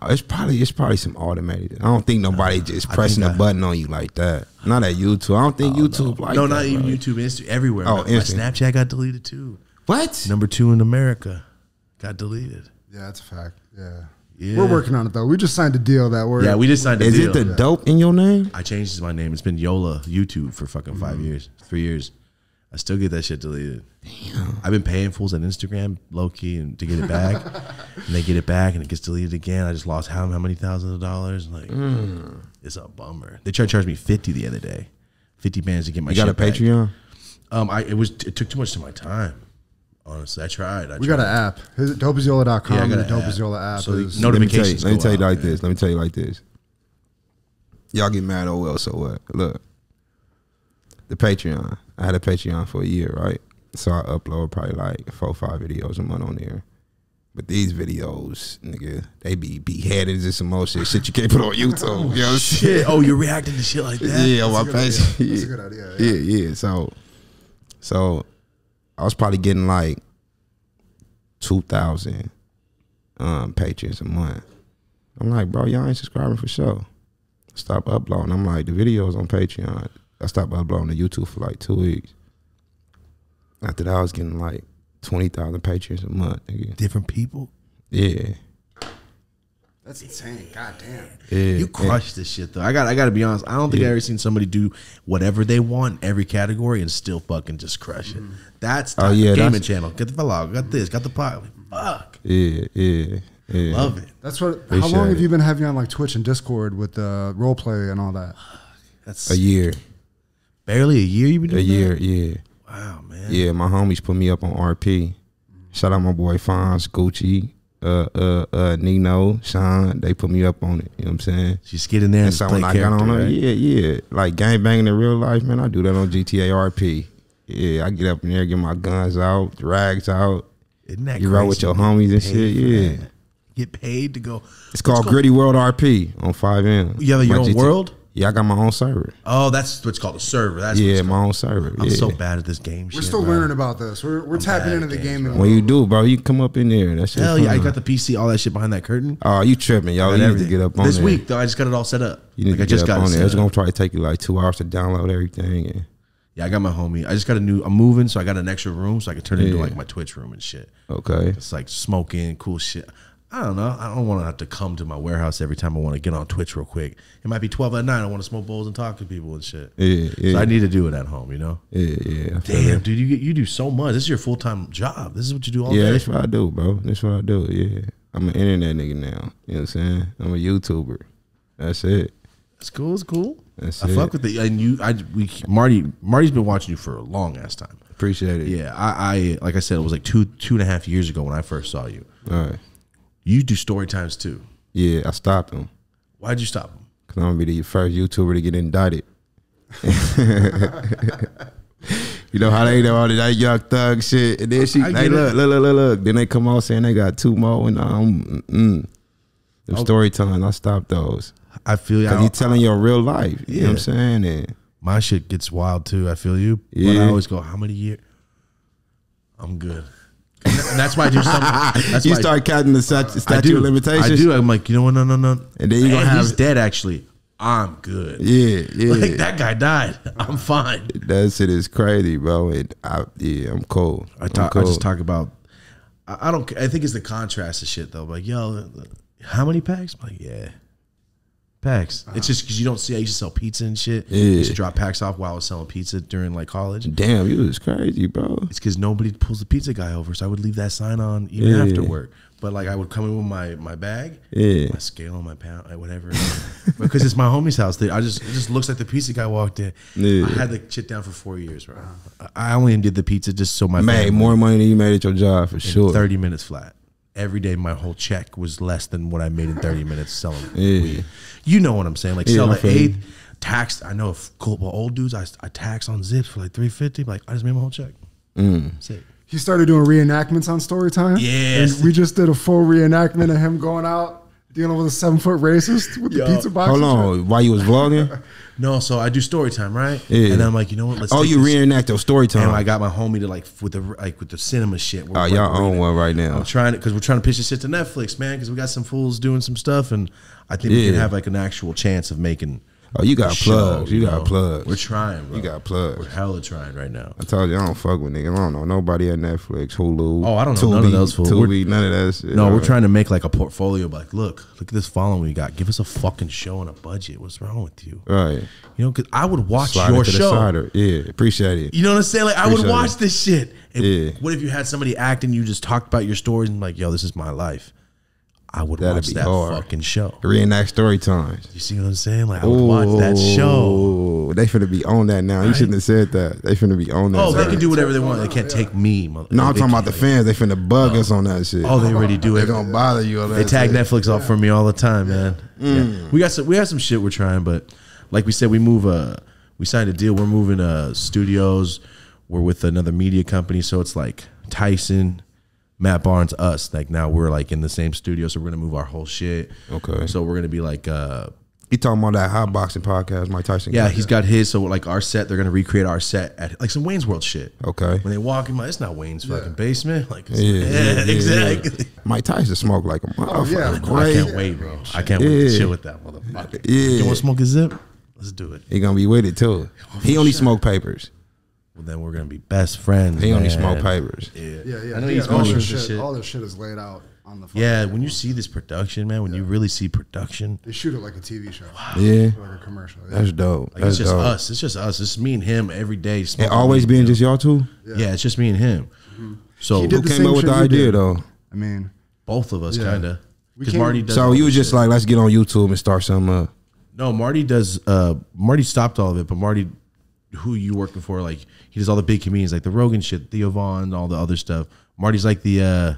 Oh, it's probably some automated. I don't think nobody just pressing a button on you like that. Not at YouTube. I don't think YouTube like that. No, not even YouTube. Instagram, everywhere. Oh, my Snapchat got deleted too. What? #2 in America got deleted. Yeah, that's a fact. Yeah. Yeah. We're working on it though. We just signed a deal that we're. Yeah, we just signed a deal. Is it the dope in your name? I changed my name. It's been Yola YouTube for fucking 3 years. I still get that shit deleted. Damn. I've been paying fools on Instagram, low key, and to get it back, and they get it back, and it gets deleted again. I just lost how many thousands of dollars? Like, it's a bummer. They tried to charge me 50 the other day, 50 bands to get my. You got shit a Patreon? Back. It took too much of my time. Honestly, I tried. We got an app. Dopeasyola.com and the Dope as Yola app. So notifications. Let me tell you like this. Y'all get mad, oh well, so what? Look, the Patreon. I had a Patreon for a year, right? So I upload probably like 4 or 5 videos a month on there. But these videos, nigga, they be beheaded and some more shit you can't put on YouTube. You know what I'm saying? Oh, you're reacting to shit like that? Yeah, my Patreon. That's a good idea. Yeah. So I was probably getting like 2,000 patrons a month. I'm like, bro, y'all ain't subscribing for sure. Stop uploading. I'm like, the videos on Patreon. I stopped uploading to YouTube for like 2 weeks. After that, I was getting like 20,000 patrons a month. Nigga. Different people? Yeah. That's insane. Goddamn. Yeah. You crushed this shit though. I got to be honest. I don't think I've ever seen somebody do whatever they want in every category and still fucking just crush it. That's the gaming channel. Get the vlog. Got this. Got the pop. Fuck. Yeah. Love it. That's what. Appreciate how long have you been having on like Twitch and Discord with the role play and all that? That's a year. Barely a year. You been doing that? Yeah. Wow, man. Yeah, my homies put me up on RP. Shout out my boy Fonz, Gucci. Nino, Sean, they put me up on it. You know what I'm saying? She's getting there. And so when I got on her, like gang banging in real life, man, I do that on GTA RP. Yeah, I get up in there, get my guns out, rags out. Isn't that crazy? You roll with your homies and shit. Yeah. get paid to go. It's called Gritty World RP on 5M. You have your own world? Yeah, I got my own server. Oh, that's what's called a server. That's yeah, my own server. I'm so bad at this game. We're still learning about this. We're tapping into the game. When you do, bro, you come up in there. That shit. Hell yeah, I got the PC, all that shit behind that curtain. Oh, you tripping, y'all? You need to get up on this week though. I just got it all set up. You need to get up on there. It's gonna probably take you like 2 hours to download everything. Yeah, I got my homie. I just got a new. I'm moving, so I got an extra room, so I can turn it into like my Twitch room and shit. Okay, it's like smoking, cool shit. I don't know. I don't want to have to come to my warehouse every time I want to get on Twitch real quick. It might be 12 at night. I want to smoke bowls and talk to people and shit. Yeah, yeah. So I need to do it at home, you know? Yeah, yeah. Damn, dude, you do so much. This is your full-time job. This is what you do all day. Yeah, that's what I do, bro. That's what I do, yeah. I'm an internet nigga now. You know what I'm saying? I'm a YouTuber. That's it. That's cool. It's cool. That's it. I fuck with it. And you, Marty's been watching you for a long-ass time. Appreciate it. Yeah, I like I said, it was like two and a half years ago when I first saw you. All right. You do story times too. Yeah, I stopped him. Why'd you stop him? Because I'm going to be the first YouTuber to get indicted. You know how they do all that Young Thug shit. And then they look. Then they come out saying they got 2 more. And story time, I stopped those. I feel you. Because you're telling your real life. Yeah. You know what I'm saying? And my shit gets wild too. I feel you. Yeah. But I always go, how many years? I'm good. And that's why I do something. That's you why start counting the statute of limitations. I do. I'm like, you know what? No. And then you're going to have. He's dead, actually. I'm good. Yeah, yeah. Like, that guy died. I'm fine. That shit is crazy, bro. And I'm cold. I just talk about. I don't. I think it's the contrast of shit, though. Like, yo, how many packs? I'm like, yeah. Packs. It's just because you don't see. I used to sell pizza and shit. Yeah. I used to drop packs off while I was selling pizza during like college. Damn, you was crazy, bro. It's because nobody pulls the pizza guy over, so I would leave that sign on even after work. But like I would come in with my bag, my scale, my pound, whatever, because it's my homie's house. It just looks like the pizza guy walked in. Yeah. I had the shit down for 4 years, bro. I only did the pizza just so my made more money than you made at your job for sure. 30 minutes flat. Every day, my whole check was less than what I made in 30 minutes selling weed. You know what I'm saying? Like, sell the 8th, tax. I know if old dudes, I tax on zips for like $350. Like, I just made my whole check. That's it. He started doing reenactments on Storytime. Yes. And we just did a full reenactment of him going out, dealing with a 7-foot racist with the pizza box. Hold on. While you was vlogging? No, so I do Storytime, right? Yeah. And I'm like, you know what? Let's you reenact your Storytime. And I got my homie to with the cinema shit. Oh, y'all own one right now. I'm trying to, because we're trying to pitch this shit to Netflix, man, because we got some fools doing some stuff, and I think we can have like an actual chance of making. Oh, you got plugs. You got plugs. We're trying, bro. You got plugs. We're hella trying right now. I told you, I don't fuck with niggas. I don't know nobody at Netflix, Hulu. Oh, I don't know none of those fools. Tubi, none of that shit. No, we're trying to make like a portfolio. Like, look at this following we got. Give us a fucking show and a budget. What's wrong with you? Right. You know, because I would watch your show. Yeah, appreciate it. You know what I'm saying? Like, I would watch this shit. What if you had somebody act and you just talked about your stories and like, yo, this is my life. I would watch that fucking show. Reenact story times. You see what I'm saying? Like, I would watch that show. They finna be on that now. Right? You shouldn't have said that. They finna be on that. Oh, they can do whatever they want. They can't take me. No, I'm talking about the fans. They finna bug us on that shit. Oh, they already do it. They gonna bother you. They tag Netflix off for me all the time, man. Yeah. We have some shit we're trying, but like we said, we signed a deal. We're moving studios. We're with another media company, so it's like Tyson, Matt Barnes, us, like now we're like in the same studio, so we're gonna move our whole shit. Okay. So we're gonna be like, he talking about that high boxing podcast, Mike Tyson. Yeah, he's got his. So like our set, they're gonna recreate our set at like some Wayne's World shit. Okay. When they walk in, my, it's not Wayne's fucking basement. Like, yeah, exactly. Yeah. Mike Tyson smoked like a motherfucker. I can't wait, bro. I can't wait to chill with that motherfucker. Yeah. You wanna smoke a zip? Let's do it. He gonna be with it too. He only smoked papers. Well, then we're gonna be best friends. He only smokes papers. Yeah. I know he smokes shit. All this shit is laid out on the phone. Yeah, when you see this production, man, when you really see production, they shoot it like a TV show. Wow. Yeah, or like a commercial. Yeah. That's dope. Like, it's just us. It's just us. It's me and him every day. And always being just y'all two. Yeah, it's just me and him. So who came up with the idea though? I mean, both of us kind of. Because Marty does. So you was just like, let's get on YouTube and start something up. No, Marty does. Marty stopped all of it, but Marty. Who you working for? Like he does all the big comedians, like the Rogan shit, Theo Vaughn, all the other stuff. Marty's like the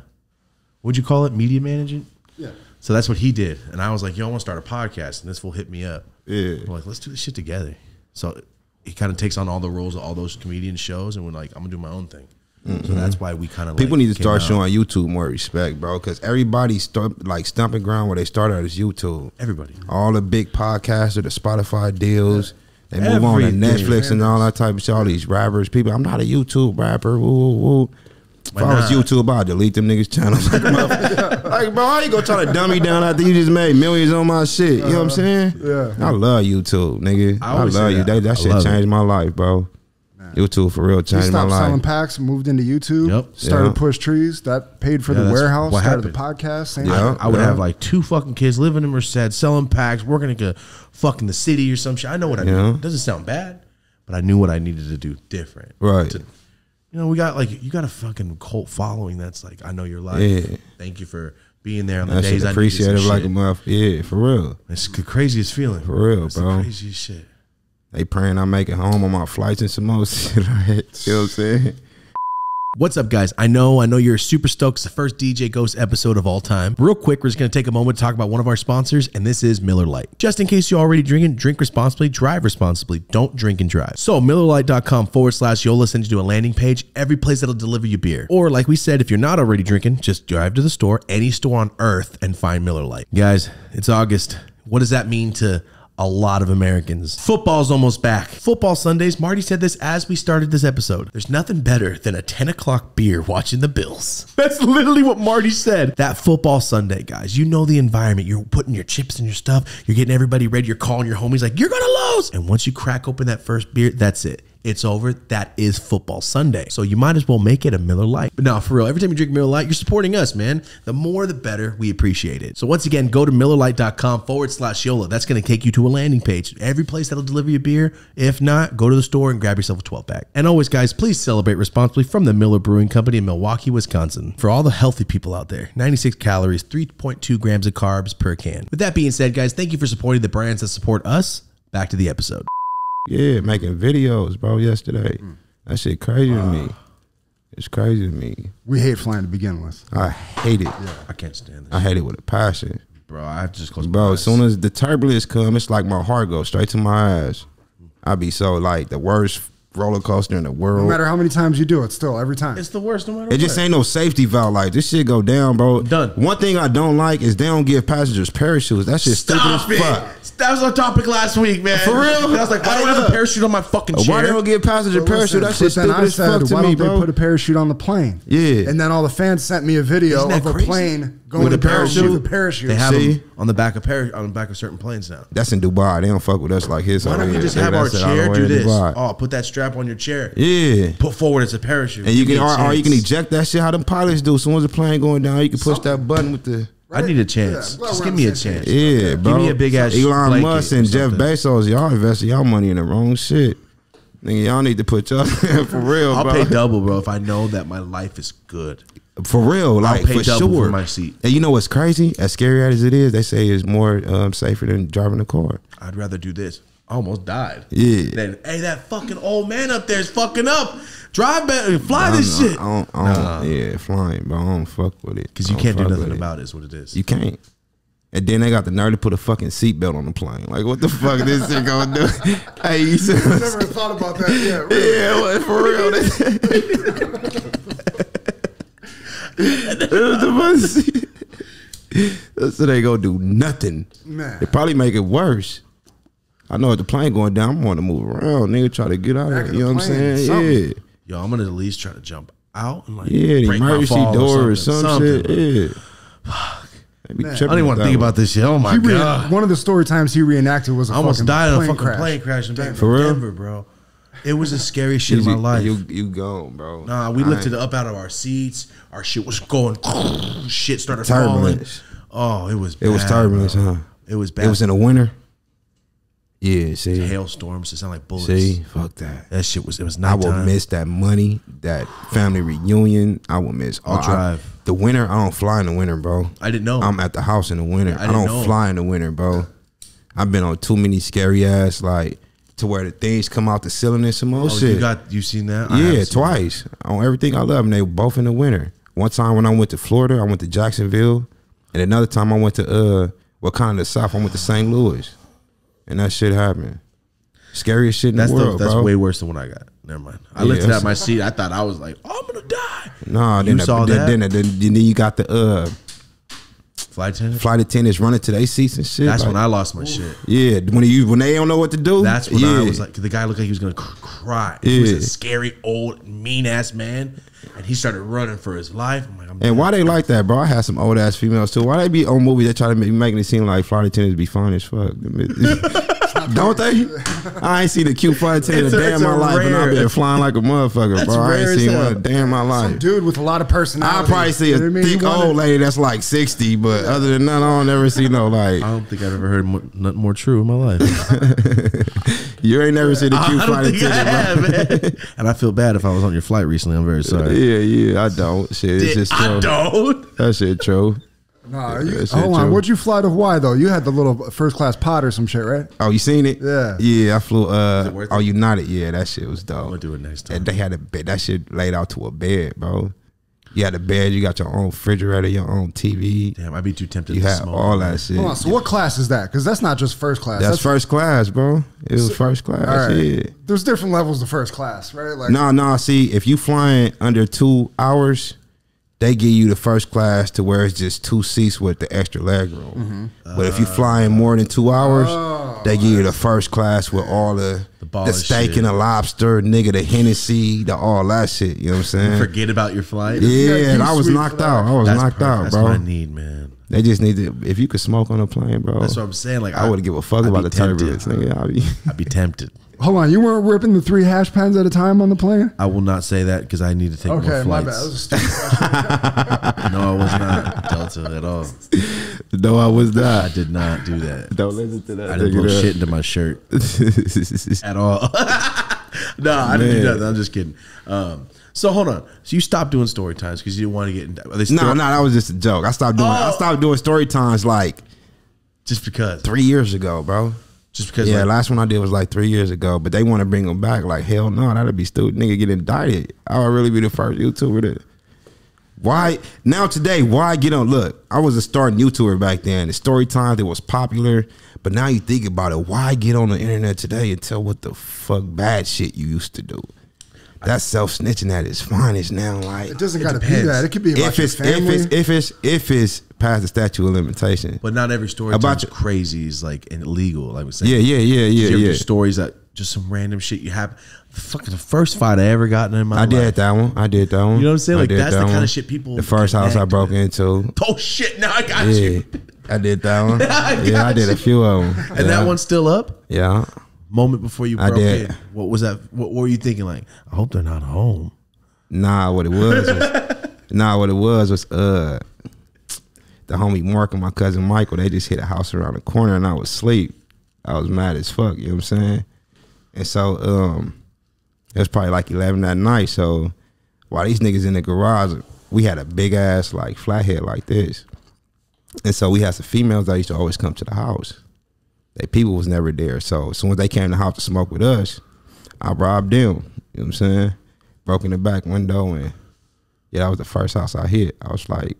what'd you call it? Media management. Yeah. So that's what he did, and I was like, yo, I want to start a podcast, and this fool hit me up. Yeah. I'm like, let's do this shit together. So he kind of takes on all the roles of all those comedian shows, and we're like, I'm gonna do my own thing. Mm-hmm. So that's why we kind of people need to start showing YouTube more respect, bro. Because everybody's stomping ground where they start out is YouTube. Everybody, all the big podcasters, the Spotify deals, yeah. they move on to Netflix and all that type of shit. All these rappers, people. I'm not a YouTube rapper. Woo, woo, woo. If I was YouTube, I'd delete them niggas' channels. Like, bro, how you gonna try to dumb me down after you just made millions on my shit? You know what I'm saying? Yeah. I love YouTube, nigga. I love you. That shit changed my life, bro. Man. YouTube for real changed my life. Stopped selling packs, moved into YouTube, started to push trees. That paid for the warehouse, started the podcast. Same I would have like 2 fucking kids living in Merced, selling packs, working in fucking the city or some shit. I know what I knew. It doesn't sound bad, but I knew what I needed to do different. Right. You know, we got like, you got a fucking cult following that's like, I know your life. Yeah. Thank you for being there on the days I appreciate it like a month. Yeah, for real. It's the craziest feeling. For real, it's bro. It's the craziest shit. They praying I make it home on my flights and some more shit. You know what I'm saying? What's up, guys? I know you're super stoked. It's the first DJ Ghost episode of all time. Real quick, we're just going to take a moment to talk about one of our sponsors, and this is Miller Lite. Just in case you're already drinking, drink responsibly, drive responsibly. Don't drink and drive. So MillerLite.com/Yola sends you to a landing page, every place that'll deliver you beer. Or like we said, if you're not already drinking, just drive to the store, any store on earth, and find Miller Lite. Guys, it's August. What does that mean to a lot of Americans? Football's almost back. Football Sundays, Marty said this as we started this episode. There's nothing better than a 10 o'clock beer watching the Bills. That's literally what Marty said. That football Sunday, guys, you know the environment. You're putting your chips and your stuff. You're getting everybody ready. You're calling your homies like, you're going to lose. And once you crack open that first beer, that's it. It's over. That is football Sunday. So you might as well make it a Miller Lite. But no, for real, every time you drink Miller Lite, you're supporting us, man. The more, the better. We appreciate it. So once again, go to MillerLite.com/Yola. That's going to take you to a landing page. Every place that'll deliver your beer. If not, go to the store and grab yourself a 12-pack. And always, guys, please celebrate responsibly from the Miller Brewing Company in Milwaukee, Wisconsin. For all the healthy people out there, 96 calories, 3.2 grams of carbs per can. With that being said, guys, thank you for supporting the brands that support us. Back to the episode. Yeah, making videos, bro, yesterday. That shit crazy to me. It's crazy to me. We hate flying to begin with. I hate it. Yeah, I can't stand it. I hate it with a passion. Bro, I have to just close my eyes. As soon as the turbulence comes, it's like my heart goes straight to my eyes. I be so like the worst roller coaster in the world. No matter how many times you do it, still every time it's the worst. No matter what. It just ain't no safety valve. Like this shit go down, bro. Done. One thing I don't like is they don't give passengers parachutes. That shit stupid as fuck. That was our topic last week, man. For real. I was like, why do I have a parachute on my fucking chair? Why they don't give passengers parachute? That shit stupid as fuck to me, bro. Why don't they put a parachute on the plane? Yeah. And then all the fans sent me a video of a plane going with a parachute. They have them on the back of certain planes now. That's in Dubai. They don't fuck with us like his. Why don't we just have our chair do this? Oh, put that strap on your chair. Yeah. Put forward as a parachute. And you can or you can eject that shit. How them pilots do. As soon as the plane going down, you can push that button with the. Right? I need a chance. Yeah, just give me a chance. Yeah, bro. Give me a big ass. Elon Musk and Jeff Bezos, y'all invested y'all money in the wrong shit. Nigga, y'all need to put y'all for real. I'll pay double, bro, if I know that my life is good. For real, like for sure. For my seat. And you know what's crazy? As scary as it is, they say it's more safer than driving a car. I'd rather do this. I almost died. Yeah. Then, hey, that fucking old man up there is fucking up. Drive better, fly this shit. I don't, yeah, flying, but I don't fuck with it. Because you can't do nothing about it. Is what it is. You can't. And then they got the nerve to put a fucking seatbelt on the plane. Like, what the fuck this shit gonna do? Hey, you said I never thought about that yet. Really. Yeah, well, for real. So they gonna do nothing. Nah. They probably make it worse. I know if the plane going down, I'm going to move around. Nigga try to get out of it. You know what I'm saying? Yeah. Yo, I'm gonna at least try to jump out and like break the emergency door or something. Yeah. I don't even want to think about this shit. Oh my god! One of the story times he reenacted was I almost died in a fucking plane crash in Denver, bro. It was the scariest shit in my life. You gone, bro. Nah, we lifted up out of our seats. Our shit was going. Shit started falling. Oh, it was bad. It was turbulence, huh? It was bad. It was in the winter. Yeah, see, hailstorms. It sounded like bullets. See, fuck that. That shit was. It was nighttime. I will miss that money, that family reunion. I will miss. I'll drive. The winter, I don't fly in the winter, bro. I didn't know. I'm at the house in the winter. I don't fly in the winter, bro. I've been on too many scary ass like to where the things come out the ceiling and some old shit. You seen that? Yeah, twice on Everything I Love, and they were both in the winter. One time when I went to Florida, I went to Jacksonville, and another time I went to Wakanda South. I went to St. Louis. And that shit happened. Scariest shit in the world, that's bro. Way worse than what I got. Never mind. I lifted out my seat. I thought I was like, oh, I'm gonna die. Nah, then you saw that. Then you got the flight attendants running to their seats and shit. That's like, when I lost my shit. Yeah, when they don't know what to do. That's when I was like, the guy looked like he was gonna cry. Yeah. He was a scary old mean ass man, and he started running for his life. I'm like, and why they like that, bro? I had some old ass females too. Why they be on movies that try to make it seem like flight attendants be fine as fuck? Don't they? I ain't seen a cute flight attendant a day in my life, and I've been flying like a motherfucker, bro. I ain't seen one a day in my life. Some dude with a lot of personality. I probably see a thick old lady that's like 60, but other than that, I don't ever see no like. I don't think I've ever heard nothing more true in my life. You ain't never seen a cute flight attendant, bro. And I feel bad if I was on your flight recently. I'm very sorry. Yeah, I don't. Shit, it's just true. I don't. That shit true. Nah, hold on. Where'd you fly to Hawaii though? You had the little first class pod or some shit, right? Oh, you seen it? Yeah. Yeah, I flew United. Yeah, that shit was dope. I'm gonna do it next time. And they had a bed. That shit laid out to a bed, bro. You had a bed, you got your own refrigerator, your own TV. Damn, I'd be too tempted to smoke. You had all that shit. Hold on, so what class is that? Because that's not just first class. That's first class, bro. It was first class. All right. Yeah. There's different levels to first class, right? Like No, see, if you flying under 2 hours, they give you the first class to where it's just 2 seats with the extra leg room. But if you fly in more than 2 hours, they give you the first class with all the steak and the lobster, nigga, the Hennessy, the all that shit. You know what I'm saying? You forget about your flight. Yeah, and I was knocked out. I was knocked out, bro. That's what I need, man. They just need to, if you could smoke on a plane, bro. That's what I'm saying. Like I wouldn't give a fuck about the turbulence, nigga. I'd be tempted. Hold on, you weren't ripping the 3 hash pens at a time on the plane? I will not say that because I need to take more flights. My bad. That was a stupid question. No, I was not Delta at all. No, I was not. I did not do that. Don't listen to that. I didn't blow shit into my shirt at all. No, I didn't do nothing. I'm just kidding. So hold on. So you stopped doing story times because you didn't want to get in. No, that was just a joke. I stopped doing story times like just because 3 years ago, bro. Just because, yeah, like, last one I did was like 3 years ago, but they want to bring them back. Like, hell no, that'd be stupid. Nigga get indicted. I would really be the first YouTuber to. Why now today? Why get on? Look, I was a starting YouTuber back then. The story times, it was popular, but now you think about it. Why get on the internet today and tell what the fuck bad shit you used to do? That's self snitching at its finest now. Like, it doesn't gotta be that. It could be about if it's past the statute of limitation. But not every story about your crazy is like illegal. Like we said. Yeah. Stories that just some random shit you have. Fucking the first fight I ever gotten in my life. I did that one. You know what I'm saying? Like that's the kind of shit people. The first house I broke into. Oh shit! Now I got you. I did that one. Yeah, I did a few of them. And that one's still up. Yeah. Moment before you broke in, what was that? What were you thinking? Like, I hope they're not home. Nah, what it was. was the homie Mark and my cousin Michael. They just hit a house around the corner, and I was asleep. I was mad as fuck. You know what I'm saying? And so it was probably like 11 that night. So while these niggas in the garage, we had a big ass like flathead like this, and so we had some females that used to always come to the house. They people was never there. So as soon as they came to the house to smoke with us, I robbed them. You know what I'm saying? Broke in the back window, and yeah, that was the first house I hit. I was like,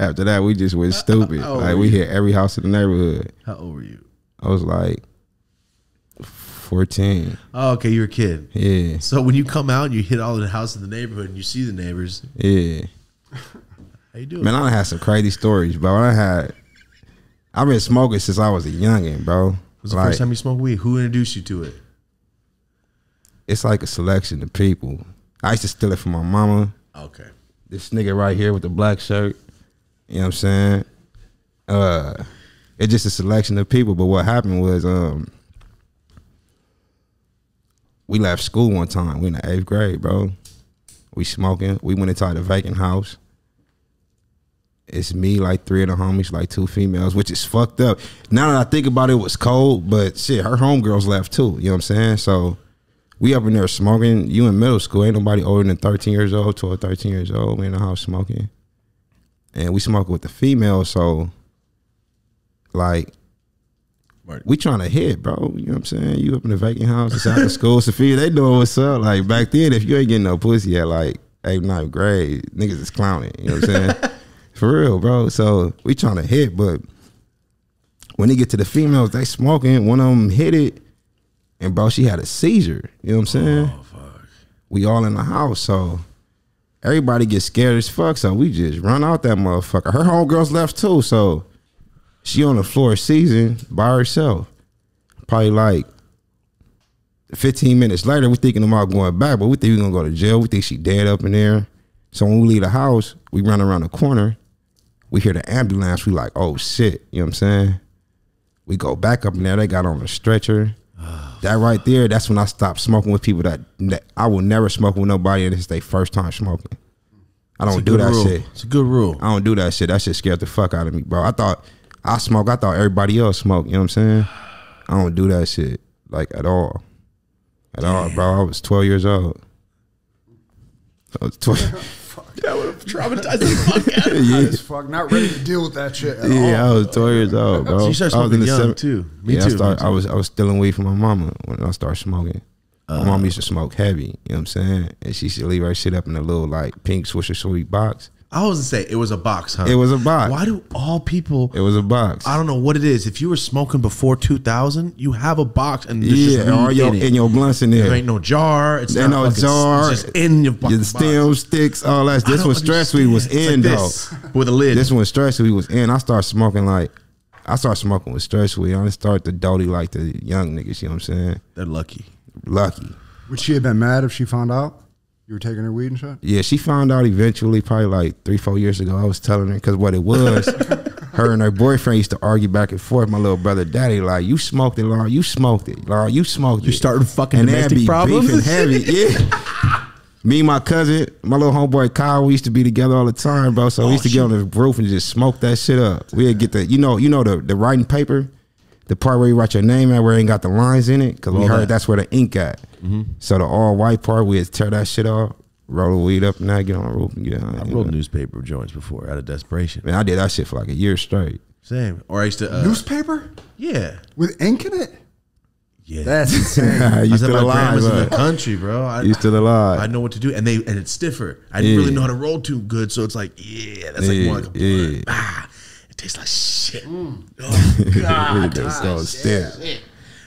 after that we just went stupid. Like we hit every house in the neighborhood. How old were you? I was like 14. Oh, okay, you were a kid. Yeah. So when you come out and you hit all the houses in the neighborhood and you see the neighbors. Yeah. How you doing? Man, I had some crazy stories, bro. I've been smoking since I was a youngin', bro. Was the first time you smoked weed? Who introduced you to it? It's like a selection of people. I used to steal it from my mama. Okay. This nigga right here with the black shirt. You know what I'm saying? It's just a selection of people. But what happened was we left school one time. We in the 8th grade, bro. We smoking. We went inside a vacant house. It's me, like 3 of the homies, like 2 females, which is fucked up. Now that I think about it, it was cold, but shit, her homegirls left too. You know what I'm saying? So we up in there smoking. You in middle school. Ain't nobody older than 13 years old, 12, 13 years old. We in the house smoking. And we smoking with the females, so like we trying to hit, bro. You know what I'm saying? You up in the vacant house, it's out of school. Sophia, they doing what's up. Like back then, if you ain't getting no pussy at like 8th, 9th grade, niggas is clowning. You know what I'm saying? For real, bro. So we trying to hit, but when they get to the females, they smoking. One of them hit it, And bro, she had a seizure. You know what I'm saying? Oh, fuck. We all in the house, so everybody gets scared as fuck. So we just run out that motherfucker. Her homegirls left too, so she on the floor seasoned by herself. Probably like 15 minutes later, we're thinking about going back, but we think we're gonna go to jail. We think she dead up in there. So when we leave the house, we run around the corner. We hear the ambulance. We like, oh shit. You know what I'm saying? We go back up in there. They got on a stretcher. Oh, that right there, that's when I stopped smoking with people that I will never smoke with nobody, and it's their first time smoking. I don't do that rule. Shit. It's a good rule. I don't do that shit. That shit scared the fuck out of me, bro. I thought I smoked. I thought everybody else smoked. You know what I'm saying? I don't do that shit, like, at all. At Damn. All, bro. I was 12 years old. I was 12. That would have traumatized the fuck out of me. Fuck, not ready to deal with that shit at all. Yeah, I was 12 years old, bro. So you started smoking young, too. Me too. I was stealing weed from my mama when I started smoking. My mama used to smoke heavy, you know what I'm saying? And she used to leave her shit up in a little, like, pink Swisher Sweet box. I was going to say, it was a box, huh? It was a box. Why do all people... It was a box. I don't know what it is. If you were smoking before 2000, you have a box and there's just weed in your blunts in there. There ain't no jar. It's there not ain't no jar. It's just in your box. The stems, sticks, all that. This one stress weed was in, like this, though. With a lid. This one stress weed was in. I started smoking with stress weed. I didn't start the dotty like the young niggas, you know what I'm saying? They're lucky. Lucky. Would she have been mad if she found out? You were taking her weed and shit? Yeah, she found out eventually, probably like 3-4 years ago. I was telling her, because what it was, her and her boyfriend used to argue back and forth. My little brother, daddy, like, you smoked it, Laura, you smoked it, Laura, you smoked it. You started fucking and domestic be problems? And heavy, yeah. Me and my cousin, my little homeboy Kyle, we used to be together all the time, bro. So we used to get on the roof and just smoke that shit up. We'd get the, you know the writing paper? The part where you write your name at, where it ain't got the lines in it, because we heard that's where the ink at. So the all white part, we would tear that shit off, roll the weed up, and I get on the roof and get on. I rolled newspaper joints before out of desperation. Man, I did that shit for like a year straight. Same. Or I used to newspaper. Yeah, with ink in it. Yeah, that's insane. I said my grandma's in the country, bro. You still alive? I know what to do, and it's stiffer. I didn't really know how to roll too good, so it's like that's like more like a blunt. Ah. Tastes like shit. Oh, God. So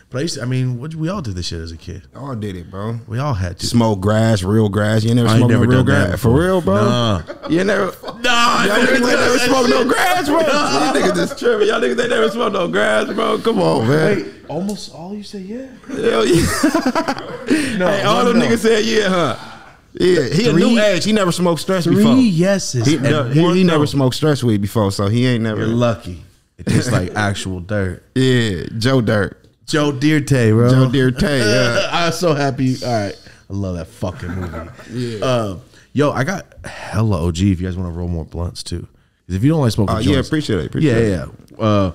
but we all did this shit as a kid. All did it, bro. We all had to smoke grass, real grass. You ain't never smoked no real grass for real, bro. Nah. You ain't never. Nah, y'all niggas ain't never smoked no grass, bro. Nah. These niggas just tripping. Y'all niggas ain't never smoked no grass, bro. Come on, man. Wait, almost all you say yeah. Hell yeah. No, hey, all them niggas said yeah, huh? Yeah, he a new age. He never smoked stress before. Three yeses. He never smoked stress weed before, so he ain't never. You're lucky. It tastes like actual dirt. Yeah, Joe Dirt. Joe Dirtay, bro. Joe Dirtay. Yeah. I'm so happy. All right, I love that fucking movie. Yeah. Yo, I got hella OG. If you guys want to roll more blunts too, because if you don't like smoking, yeah, appreciate it. Appreciate it.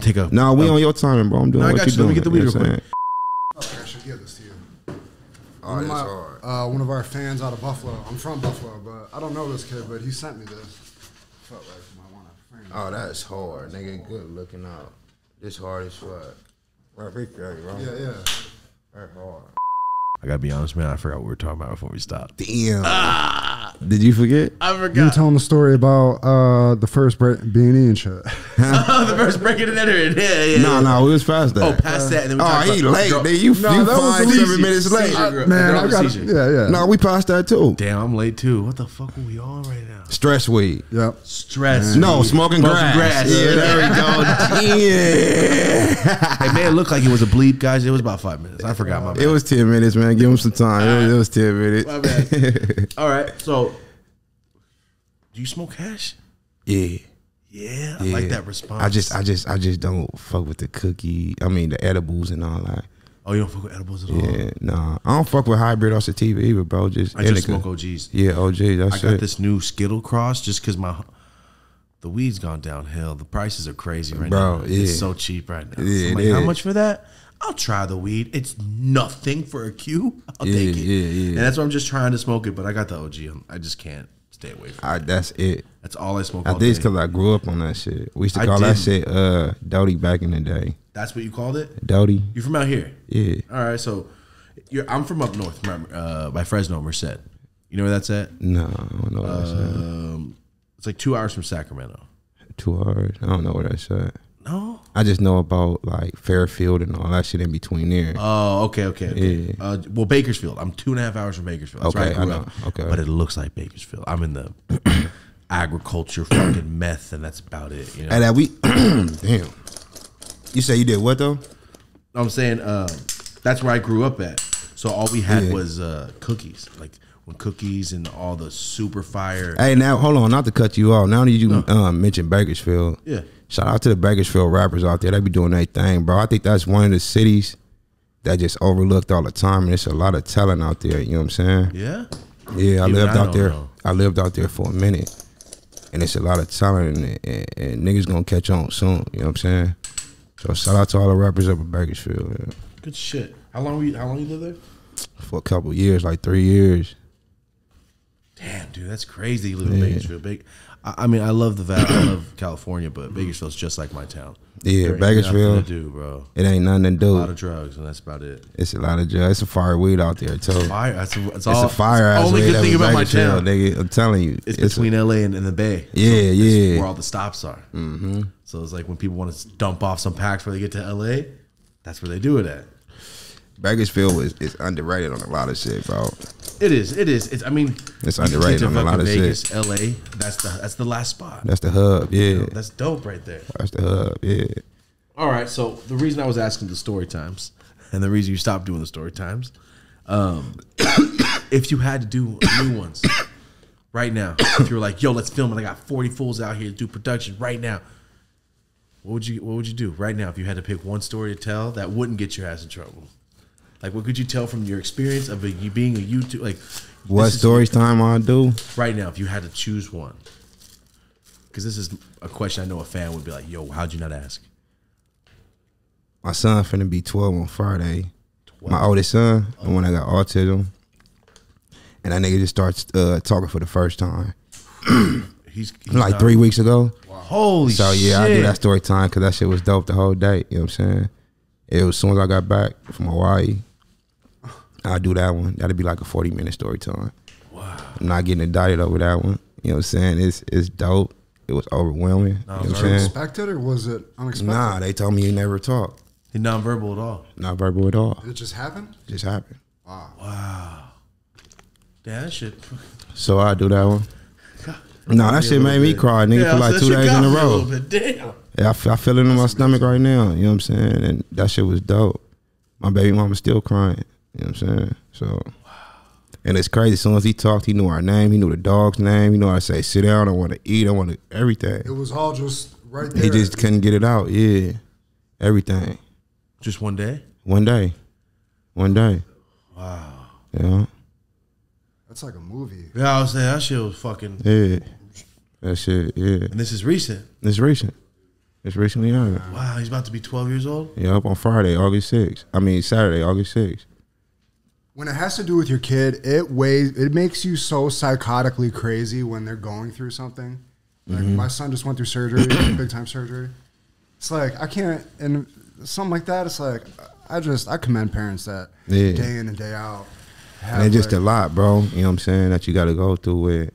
Take a. No, we on your timing, bro. I'm doing. I got you. Let me get the weed real quick. I should give this to you. Oh, that's hard. One of our fans out of Buffalo. I'm from Buffalo, but I don't know this kid, but he sent me this. Felt like my one friend. Oh, that's hard. Nigga, good looking out. This hard as fuck. Yeah. That's hard. I gotta be honest, man. I forgot what we were talking about before we stopped. Damn. Did you forget? I forgot. You were telling the story about the first beanie and shit. The first breaking and entering. Yeah. No, we was past that. Oh, past that. And then we he late. You 5-7 minutes late. Man, I got it. Yeah. No, we passed that too. Damn, I'm late too. What the fuck are we on right now? Stress weed. Yep. Stress. No, smoking grass. Yeah, there we go. Yeah. Hey, man, it looked like it was a bleep, guys. It was about 5 minutes. I forgot my bad. It was 10 minutes, man. Give him some time. It was 10 minutes. My bad. All right, so. Do you smoke hash? Yeah. I like that response. I just don't fuck with the cookie. I mean, the edibles and all that. Oh, you don't fuck with edibles at all? Yeah, nah. I don't fuck with hybrid or sativa either, bro. I just smoke OGs. Yeah, OGs. I got this new Skittle Cross just because the weed's gone downhill. The prices are crazy right now. Bro, yeah. It's so cheap right now. Yeah, so I'm like, how much for that? I'll try the weed. It's nothing for a Q. I'll take it. Yeah. And that's why I'm just trying to smoke it, but I got the OG. I just can't. Stay away from it. That's it. That's all I smoke. I think it's because I grew up on that shit. We used to call that shit Doty back in the day. That's what you called it? Doty. You from out here? Yeah. All right, so I'm from up north, by Fresno, Merced. You know where that's at? No, I don't know where that's at. It's like 2 hours from Sacramento. 2 hours? I don't know where that's at. No? I just know about like Fairfield and all that shit in between there. Oh, okay, okay, okay. Yeah. Well, Bakersfield. I'm 2.5 hours from Bakersfield. That's okay, where I grew up. Okay, but it looks like Bakersfield. I'm in the agriculture fucking meth, and that's about it. You know? And that we, damn. You say you did what though? I'm saying that's where I grew up at. So all we had was cookies, like. With cookies and all the super fire. Hey, now hold on, not to cut you off. Now that you mentioned Bakersfield, yeah, shout out to the Bakersfield rappers out there. They be doing their thing, bro. I think that's one of the cities that just overlooked all the time, and it's a lot of talent out there. You know what I'm saying? Yeah, yeah. I lived out there. I lived out there for a minute, and it's a lot of talent, and niggas gonna catch on soon. You know what I'm saying? So shout out to all the rappers up in Bakersfield. Yeah. Good shit. How long were you? How long you lived there? For a couple years, like 3 years. Damn, dude, that's crazy living in Bakersfield. I mean, I love the valley, I love California, but Bakersfield's just like my town. Yeah, Bakersfield. To do, bro. It ain't nothing to do. A lot of drugs, and that's about it. It's a lot of drugs. It's a fire weed out there, too. Fire. It's all a fire. It's the only good thing about my town. Nigga, I'm telling you. It's between LA and the Bay. Yeah, so yeah. Where all the stops are. Mm-hmm. So it's like when people want to dump off some packs before they get to LA, that's where they do it at. Bakersfield is underrated on a lot of shit, bro. It is. It is. It's, I mean, it's underrated on a lot of Vegas, shit. LA, that's the last spot. That's the hub. Yeah, you know, that's dope right there. That's the hub. Yeah. All right. So the reason I was asking the story times, and the reason you stopped doing the story times, if you had to do new ones right now, if you were like, yo, let's film it. I got 40 fools out here to do production right now. What would you do right now if you had to pick one story to tell that wouldn't get your ass in trouble? Like, what could you tell from your experience of you being a YouTube? Like, what stories time I do right now? If you had to choose one, because this is a question I know a fan would be like, "Yo, how'd you not ask?" My son finna be 12 on Friday. 12? My oldest son, the one that got autism, and that nigga just starts talking for the first time. he's like 3 weeks ago. Wow. Holy shit! So yeah, I do that story time because that shit was dope the whole day. You know what I'm saying? It was as soon as I got back from Hawaii. I'll do that one. That'll be like a 40-minute story time. Wow. I'm not getting indicted over that one. You know what I'm saying? It's dope. It was overwhelming. You know what I'm saying? Expected or was it unexpected? Nah, they told me you never talk. You're nonverbal at all. Not verbal at all. It just happened? Just happened. Wow. Wow. Damn, that shit. So I do that one. Nah, that shit made me cry, nigga, for like 2 days in a row. Damn. Yeah, I feel it in my stomach right now. You know what I'm saying? And that shit was dope. My baby mama's still crying. You know what I'm saying? So, and it's crazy. As soon as he talked, he knew our name. He knew the dog's name. He knew I say, sit down. I want to eat. I want to everything. It was all just right there. He just couldn't get it out. Yeah, everything. Just one day. One day. One day. Wow. Yeah. That's like a movie. Yeah, I was saying that shit was fucking. Yeah. That shit. Yeah. And this is recent. It's recent. It's recently happened. Wow, he's about to be 12 years old? Yeah, up on Friday, August 6th. I mean, Saturday, August 6th. When it has to do with your kid, it makes you so psychotically crazy when they're going through something. Like my son just went through surgery, big-time surgery. It's like, I can't, and something like that, it's like, I commend parents that day in and day out. And it's just a lot, bro, you know what I'm saying, that you got to go through with.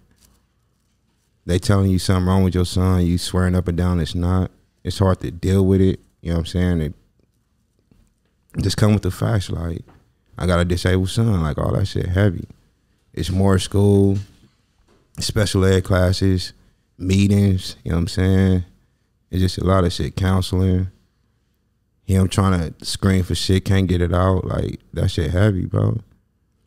They telling you something wrong with your son, you swearing up and down it's not. It's hard to deal with it, you know what I'm saying? It just come with the facts, like, I got a disabled son, like all that shit heavy. It's more school, special ed classes, meetings, you know what I'm saying? It's just a lot of shit, counseling. Him trying to scream for shit, can't get it out, like that shit heavy, bro.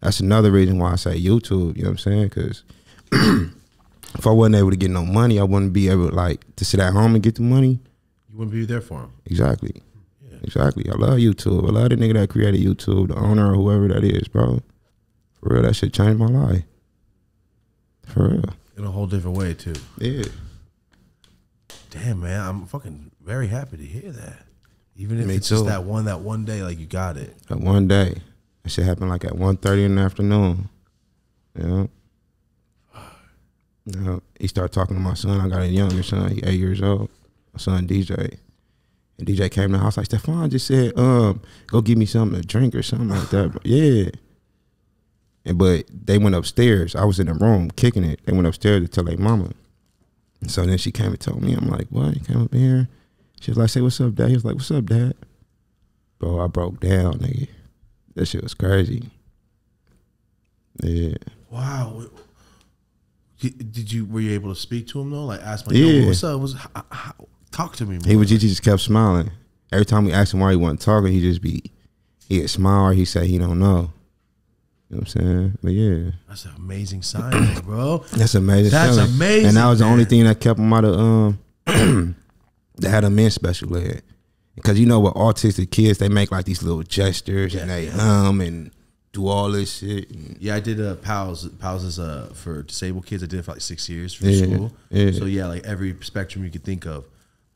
That's another reason why I say YouTube, you know what I'm saying? Because if I wasn't able to get no money, I wouldn't be able like to sit at home and get the money. You wouldn't be there for him. Exactly. Yeah. Exactly. I love YouTube. I love the nigga that created YouTube, the owner or whoever that is, bro. For real, that shit changed my life. For real. In a whole different way, too. Yeah. Damn, man. I'm fucking very happy to hear that. Even if it's just that one day, like, you got it. That one day. That shit happened, like, at 1:30 in the afternoon. You know? You know? He started talking to my son. I got a younger son. He's 8 years old. My son DJ, and DJ came to the house like, Stephon just said, go give me something to drink or something like that. But yeah, and but they went upstairs. I was in the room kicking it. They went upstairs to tell their mama, and so then she came and told me. I'm like, what? You came up here? She was like, say, what's up, Dad? He was like, what's up, Dad? Bro, I broke down, nigga. That shit was crazy. Yeah. Wow. Did you, were you able to speak to him though? Like ask him, like, yeah, yo, what's up? Talk to me, man. He was just kept smiling. Every time we asked him why he wasn't talking, he just be, he'd smile or he said he don't know. You know what I'm saying? But yeah. That's an amazing sign, bro. That's amazing. That's feeling. Amazing. And that was the only thing that kept him out of that had a men's special ed. Because you know with autistic kids, they make like these little gestures and they and do all this shit. And yeah, I did PALS. PALS is for disabled kids. I did it for like 6 years from school. Yeah. So yeah, like every spectrum you could think of.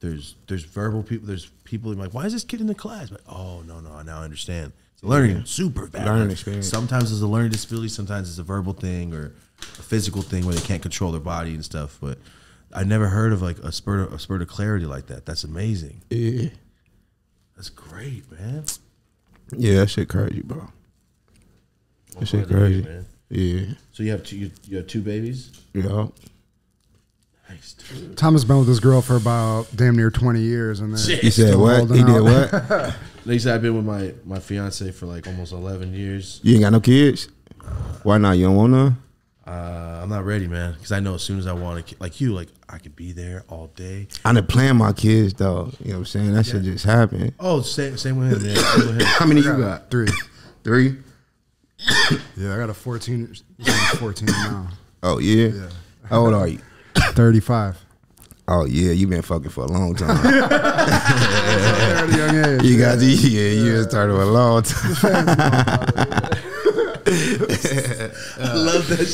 There's verbal people. There's people who are like, why is this kid in the class? Like, oh no, now I understand. Learning super bad. Learning experience. Sometimes it's a learning disability. Sometimes it's a verbal thing or a physical thing where they can't control their body and stuff. But I never heard of like a spurt of clarity like that. That's amazing. Yeah, that's great, man. Yeah, that shit crazy, bro. That shit crazy, man. Yeah. So you have two babies. Yeah. Nice, dude. Thomas been with this girl for about damn near 20 years, and then he said what? He did what? They said I've been with my fiance for like almost 11 years. You ain't got no kids? Why not? You don't want none? I'm not ready, man. Because I know as soon as I want a kid, like I could be there all day. I didn't plan my kids though. You know what I'm saying? That shit just happened. Oh, same with him. Same with him. How many you got? Three. Yeah, I got a 14. 14 now. Oh yeah. How old are you? 35. Oh yeah, you been fucking for a long time. At a young age, you got these. You been starting for a long time. I love that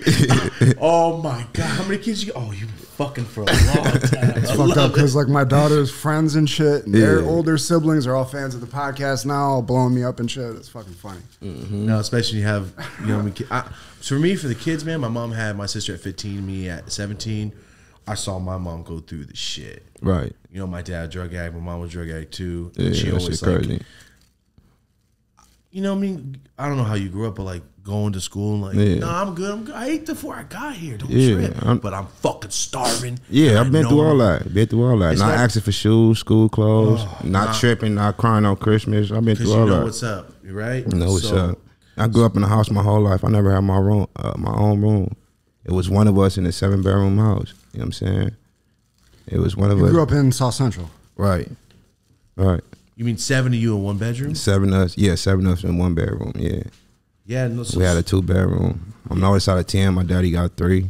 shit. Yeah. Oh my god, how many kids you? Oh, you been fucking for a long time. It's fucked up because like my daughter's friends and shit, and their older siblings are all fans of the podcast now, all blowing me up and shit. It's fucking funny. No, especially you have young kids. So for me, for the kids, man, my mom had my sister at 15, me at 17. I saw my mom go through the shit. Right. You know, my dad drug addict, my mom was drug addict too. Yeah, she always like, crazy. You know what I mean? I don't know how you grew up, but like going to school and like, no, I'm good. I ate before I got here. Don't trip. But I'm fucking starving. Yeah, I've been through all that. Been through all that. Not asking for shoes, school clothes, not tripping, not crying on Christmas. I've been through all that. You know what's up, right? You know what's up. I grew up in the house my whole life. I never had my room, my own room. It was one of us in a 7-bedroom house. You know what I'm saying? It was one of us. You grew up in South Central. Right. Right. You mean 7 of you in one bedroom? 7 of us. Yeah, 7 of us in one bedroom. Yeah. Yeah. No, so we had a 2-bedroom. I'm always out of 10. My daddy got 3.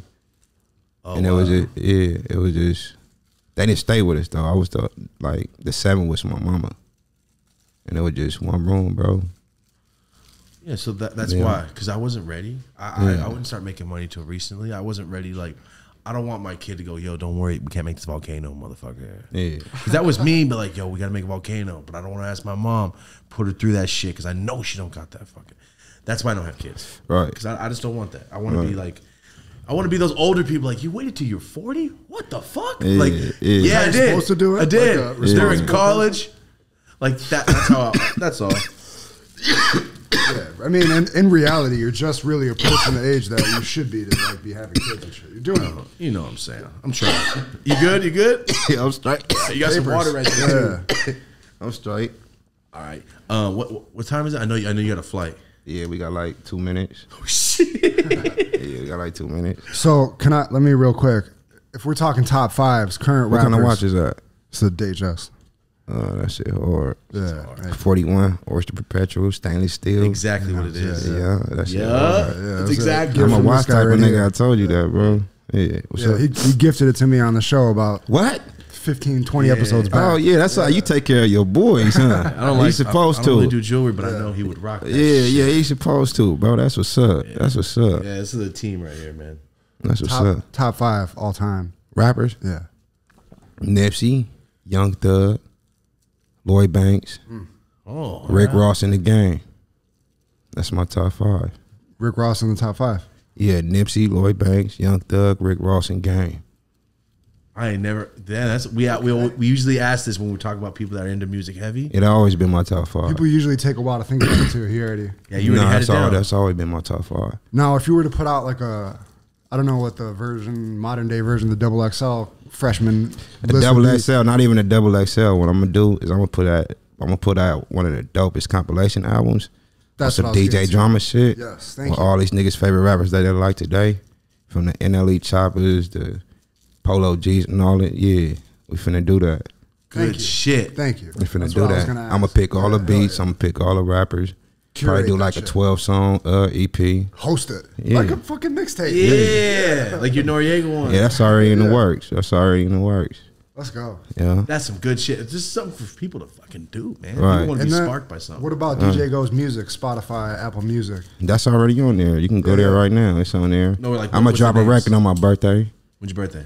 Oh, and it was just, yeah, it was just, they didn't stay with us though. I was the, like, the 7 was my mama. And it was just one room, bro. Yeah, so that's why, because I wasn't ready. I wouldn't start making money till recently. I wasn't ready. Like, I don't want my kid to go, yo, don't worry, we can't make this volcano, motherfucker. Yeah, because that was me. But like, yo, we gotta make a volcano. But I don't want to ask my mom, put her through that shit, because I know she don't got that fucking. That's why I don't have kids. Right. Because I just don't want that. I want to be like, I want to be those older people. Like, you waited till you're 40? What the fuck? Yeah, like, yeah, I did. Supposed to do it? I did. Like they're in college. Like that. That's how. That's all. Yeah, I mean, in reality, you're just really approaching the age that you should be to like be having kids and shit. You're doing it. You know what I'm saying? I'm trying. You good? You good? Yeah, I'm straight. You got some water right there. Yeah. I'm straight. All right. What time is it? I know you got a flight. Yeah, we got like 2 minutes. Oh shit. Yeah, we got like 2 minutes. So let me real quick. If we're talking top fives, current rappers. What kind of watch is that? It's a DJ Ghost. Oh, that shit hard. Yeah, right. 41, Oyster Perpetual, stainless steel. Exactly what it is. Yeah, that shit hard. Yeah, that's exactly. I'm a watch type of nigga. I told you that, bro. Yeah, yeah, he gifted it to me on the show about what 15, 20 episodes back. Oh yeah, that's how you take care of your boys, huh? I don't like. He's supposed to. I don't really do jewelry, but I know he would rock that. Yeah, he's supposed to, bro. That's what's up. Yeah. That's what's up. Yeah, this is a team right here, man. That's what's up. Top 5 all time rappers. Yeah, Nipsey, Young Thug. Lloyd Banks, Rick Ross in the game. That's my top 5. Rick Ross in the top 5? Yeah, Nipsey, Lloyd Banks, Young Thug, Rick Ross in game. I ain't never. Yeah, that's we usually ask this when we talk about people that are into music heavy. It always been my top 5. People usually take a while to think about it too. He already. Yeah, you already had it down. That's always been my top 5. Now, if you were to put out like a I don't know what the version, modern day version, the double XL freshman. The double XL, not even a double XL. What I'm gonna do is I'm gonna put out one of the dopest compilation albums. That's some DJ drama shit. Yes, thank you. With all these niggas' favorite rappers that they like today, from the NLE Choppers, the Polo G's, and all that. Yeah, we finna do that. Good shit. Thank you. We finna do that. I'm gonna pick all the beats. I'm gonna pick all the rappers. Probably do like a 12-song EP. Hosted. Yeah. Like a fucking mixtape. Yeah. Like your Noriega one. Yeah, that's already in the works. That's already in the works. Let's go. Yeah. That's some good shit. It's just something for people to fucking do, man. Right. People want to be sparked by something. What about DJ Ghost Music, Spotify, Apple Music? That's already on there. You can go there right now. It's on there. No, like, I'm going to drop a record on my birthday. When's your birthday?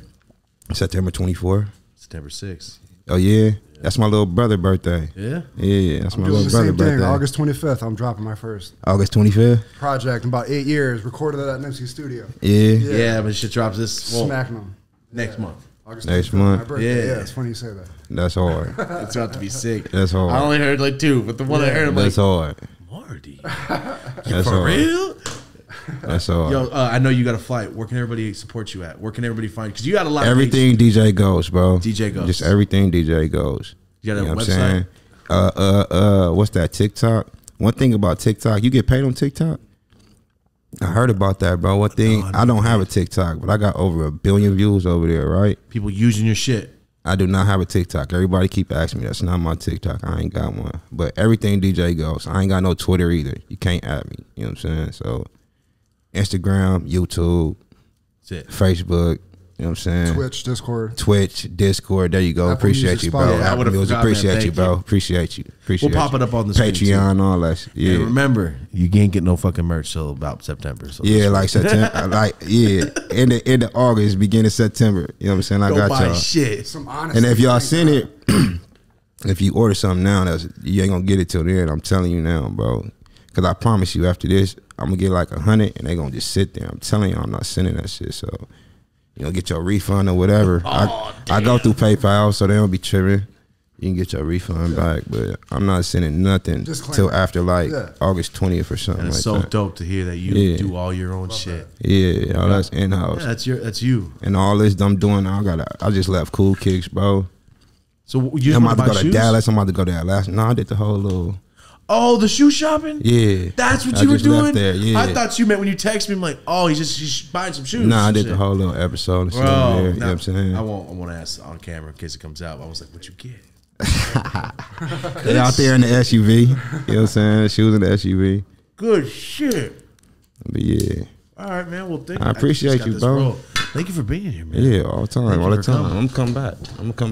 September 24th. September 6th. Oh, yeah. That's my little brother's birthday. Yeah? Yeah, that's my little brother's birthday. August 25th, I'm dropping my first. August 25th? Project in about 8 years, recorded at Nipsey studio. Yeah. Yeah, but shit drops this. Well, smacking them. Next month. August 25th, next month. Yeah. Yeah, it's funny you say that. That's hard. It's about to be sick. That's hard. I only heard like two, but the one I heard, I'm that's like. Marty. That's for hard. Real? That's all. Yo, I know you got a flight. Where can everybody support you at? Where can everybody find you? Because you got a lot of things. DJ Goes, bro. DJ Goes. Just everything DJ Goes. You got a website? What's that? TikTok? One thing about TikTok, you get paid on TikTok? I heard about that, bro. One thing, no, I don't have a TikTok, but I got over 1 billion views over there, right? People using your shit. I do not have a TikTok. Everybody keep asking me. That's not my TikTok. I ain't got one. But everything DJ Goes. I ain't got no Twitter either. You can't at me. You know what I'm saying? So Instagram, YouTube, Facebook, you know what I'm saying? Twitch, Discord. There you go. Appreciate you, bro. I would have appreciate you, bro. Appreciate you. We'll pop it up on the Patreon, all that shit. Yeah. And remember, you can't get no fucking merch till about September. So yeah, like September. Like, yeah. End of August, beginning of September. You know what I'm saying? I got y'all. Go buy shit. Some honesty. And if y'all send it, if you order something now, that's, you ain't going to get it till then. I'm telling you now, bro. Because I promise you, after this, I'm going to get like 100 and they're going to just sit there. I'm telling you, I'm not sending that shit. So, you know, get your refund or whatever. Oh, I go through PayPal, so they don't be tripping. You can get your refund back, but I'm not sending nothing till after like August 20th or something. And it's like so dope to hear that you do all your own shit. Yeah, all that's in-house. Yeah, that's you. And all this I'm doing, I just left Cool Kicks, bro. So you I'm about to go to Dallas. I'm about to go to Dallas. No, I did the whole little... Oh, the shoe shopping? Yeah. That's what you were doing? There, yeah. I thought you meant when you text me, I'm like, oh, he's buying some shoes. Nah, I did the whole little episode. Bro, there, you know what I'm saying? I won't ask on camera in case it comes out, but I was like, what you get? They're out there in the SUV. You know what I'm saying? Shoes in the SUV. Good shit. But yeah. All right, man. Well, thank you. I appreciate you, bro. Thank you for being here, man. Yeah, all the time. I'm gonna come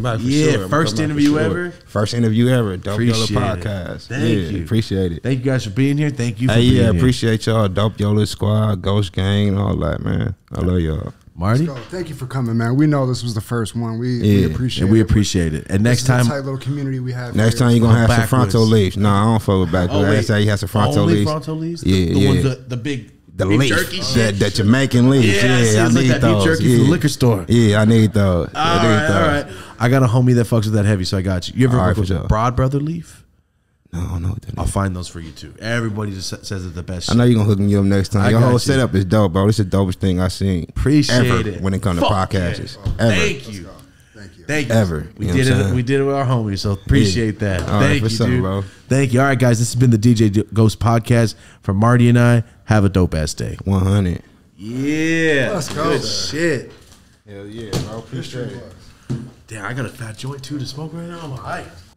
back. For sure. First interview ever. First interview ever. Dope Yola podcast. Thank you. Appreciate it. Thank you guys for being here. Thank you for being here. Appreciate y'all. Dope Yola Squad, Ghost Gang, and all that, man. I love y'all. Marty, thank you for coming, man. We know this was the first one. We appreciate it. And next time, tight little community we have. Next time you're gonna have Sofronto leaves. Nah, I don't fuck with backwards. That's how you have Sofronto leaves. Sofronto leaves. Yeah, the big. The leaf, that Jamaican leaf. Yeah, I need like that those. Jerky from the liquor store. Yeah, I need those. All right. I got a homie that fucks with that heavy, so I got you. You ever work with a Broad Brother leaf? No. I'll find those for you too. Everybody just says it's the best. I know you're gonna hook me up next time. Your whole setup is dope, bro. It's the dopest thing I seen. Appreciate it when it comes to podcasts. Thank you. We did it with our homies, so appreciate that. Thank you, dude. Thank you. All right, guys, this has been the DJ Ghost Podcast from Marty and I. Have a dope ass day. 100. Yeah. Let's go. Good shit. Hell yeah, bro. Appreciate it. Damn, I got a fat joint too to smoke right now. I'm all right.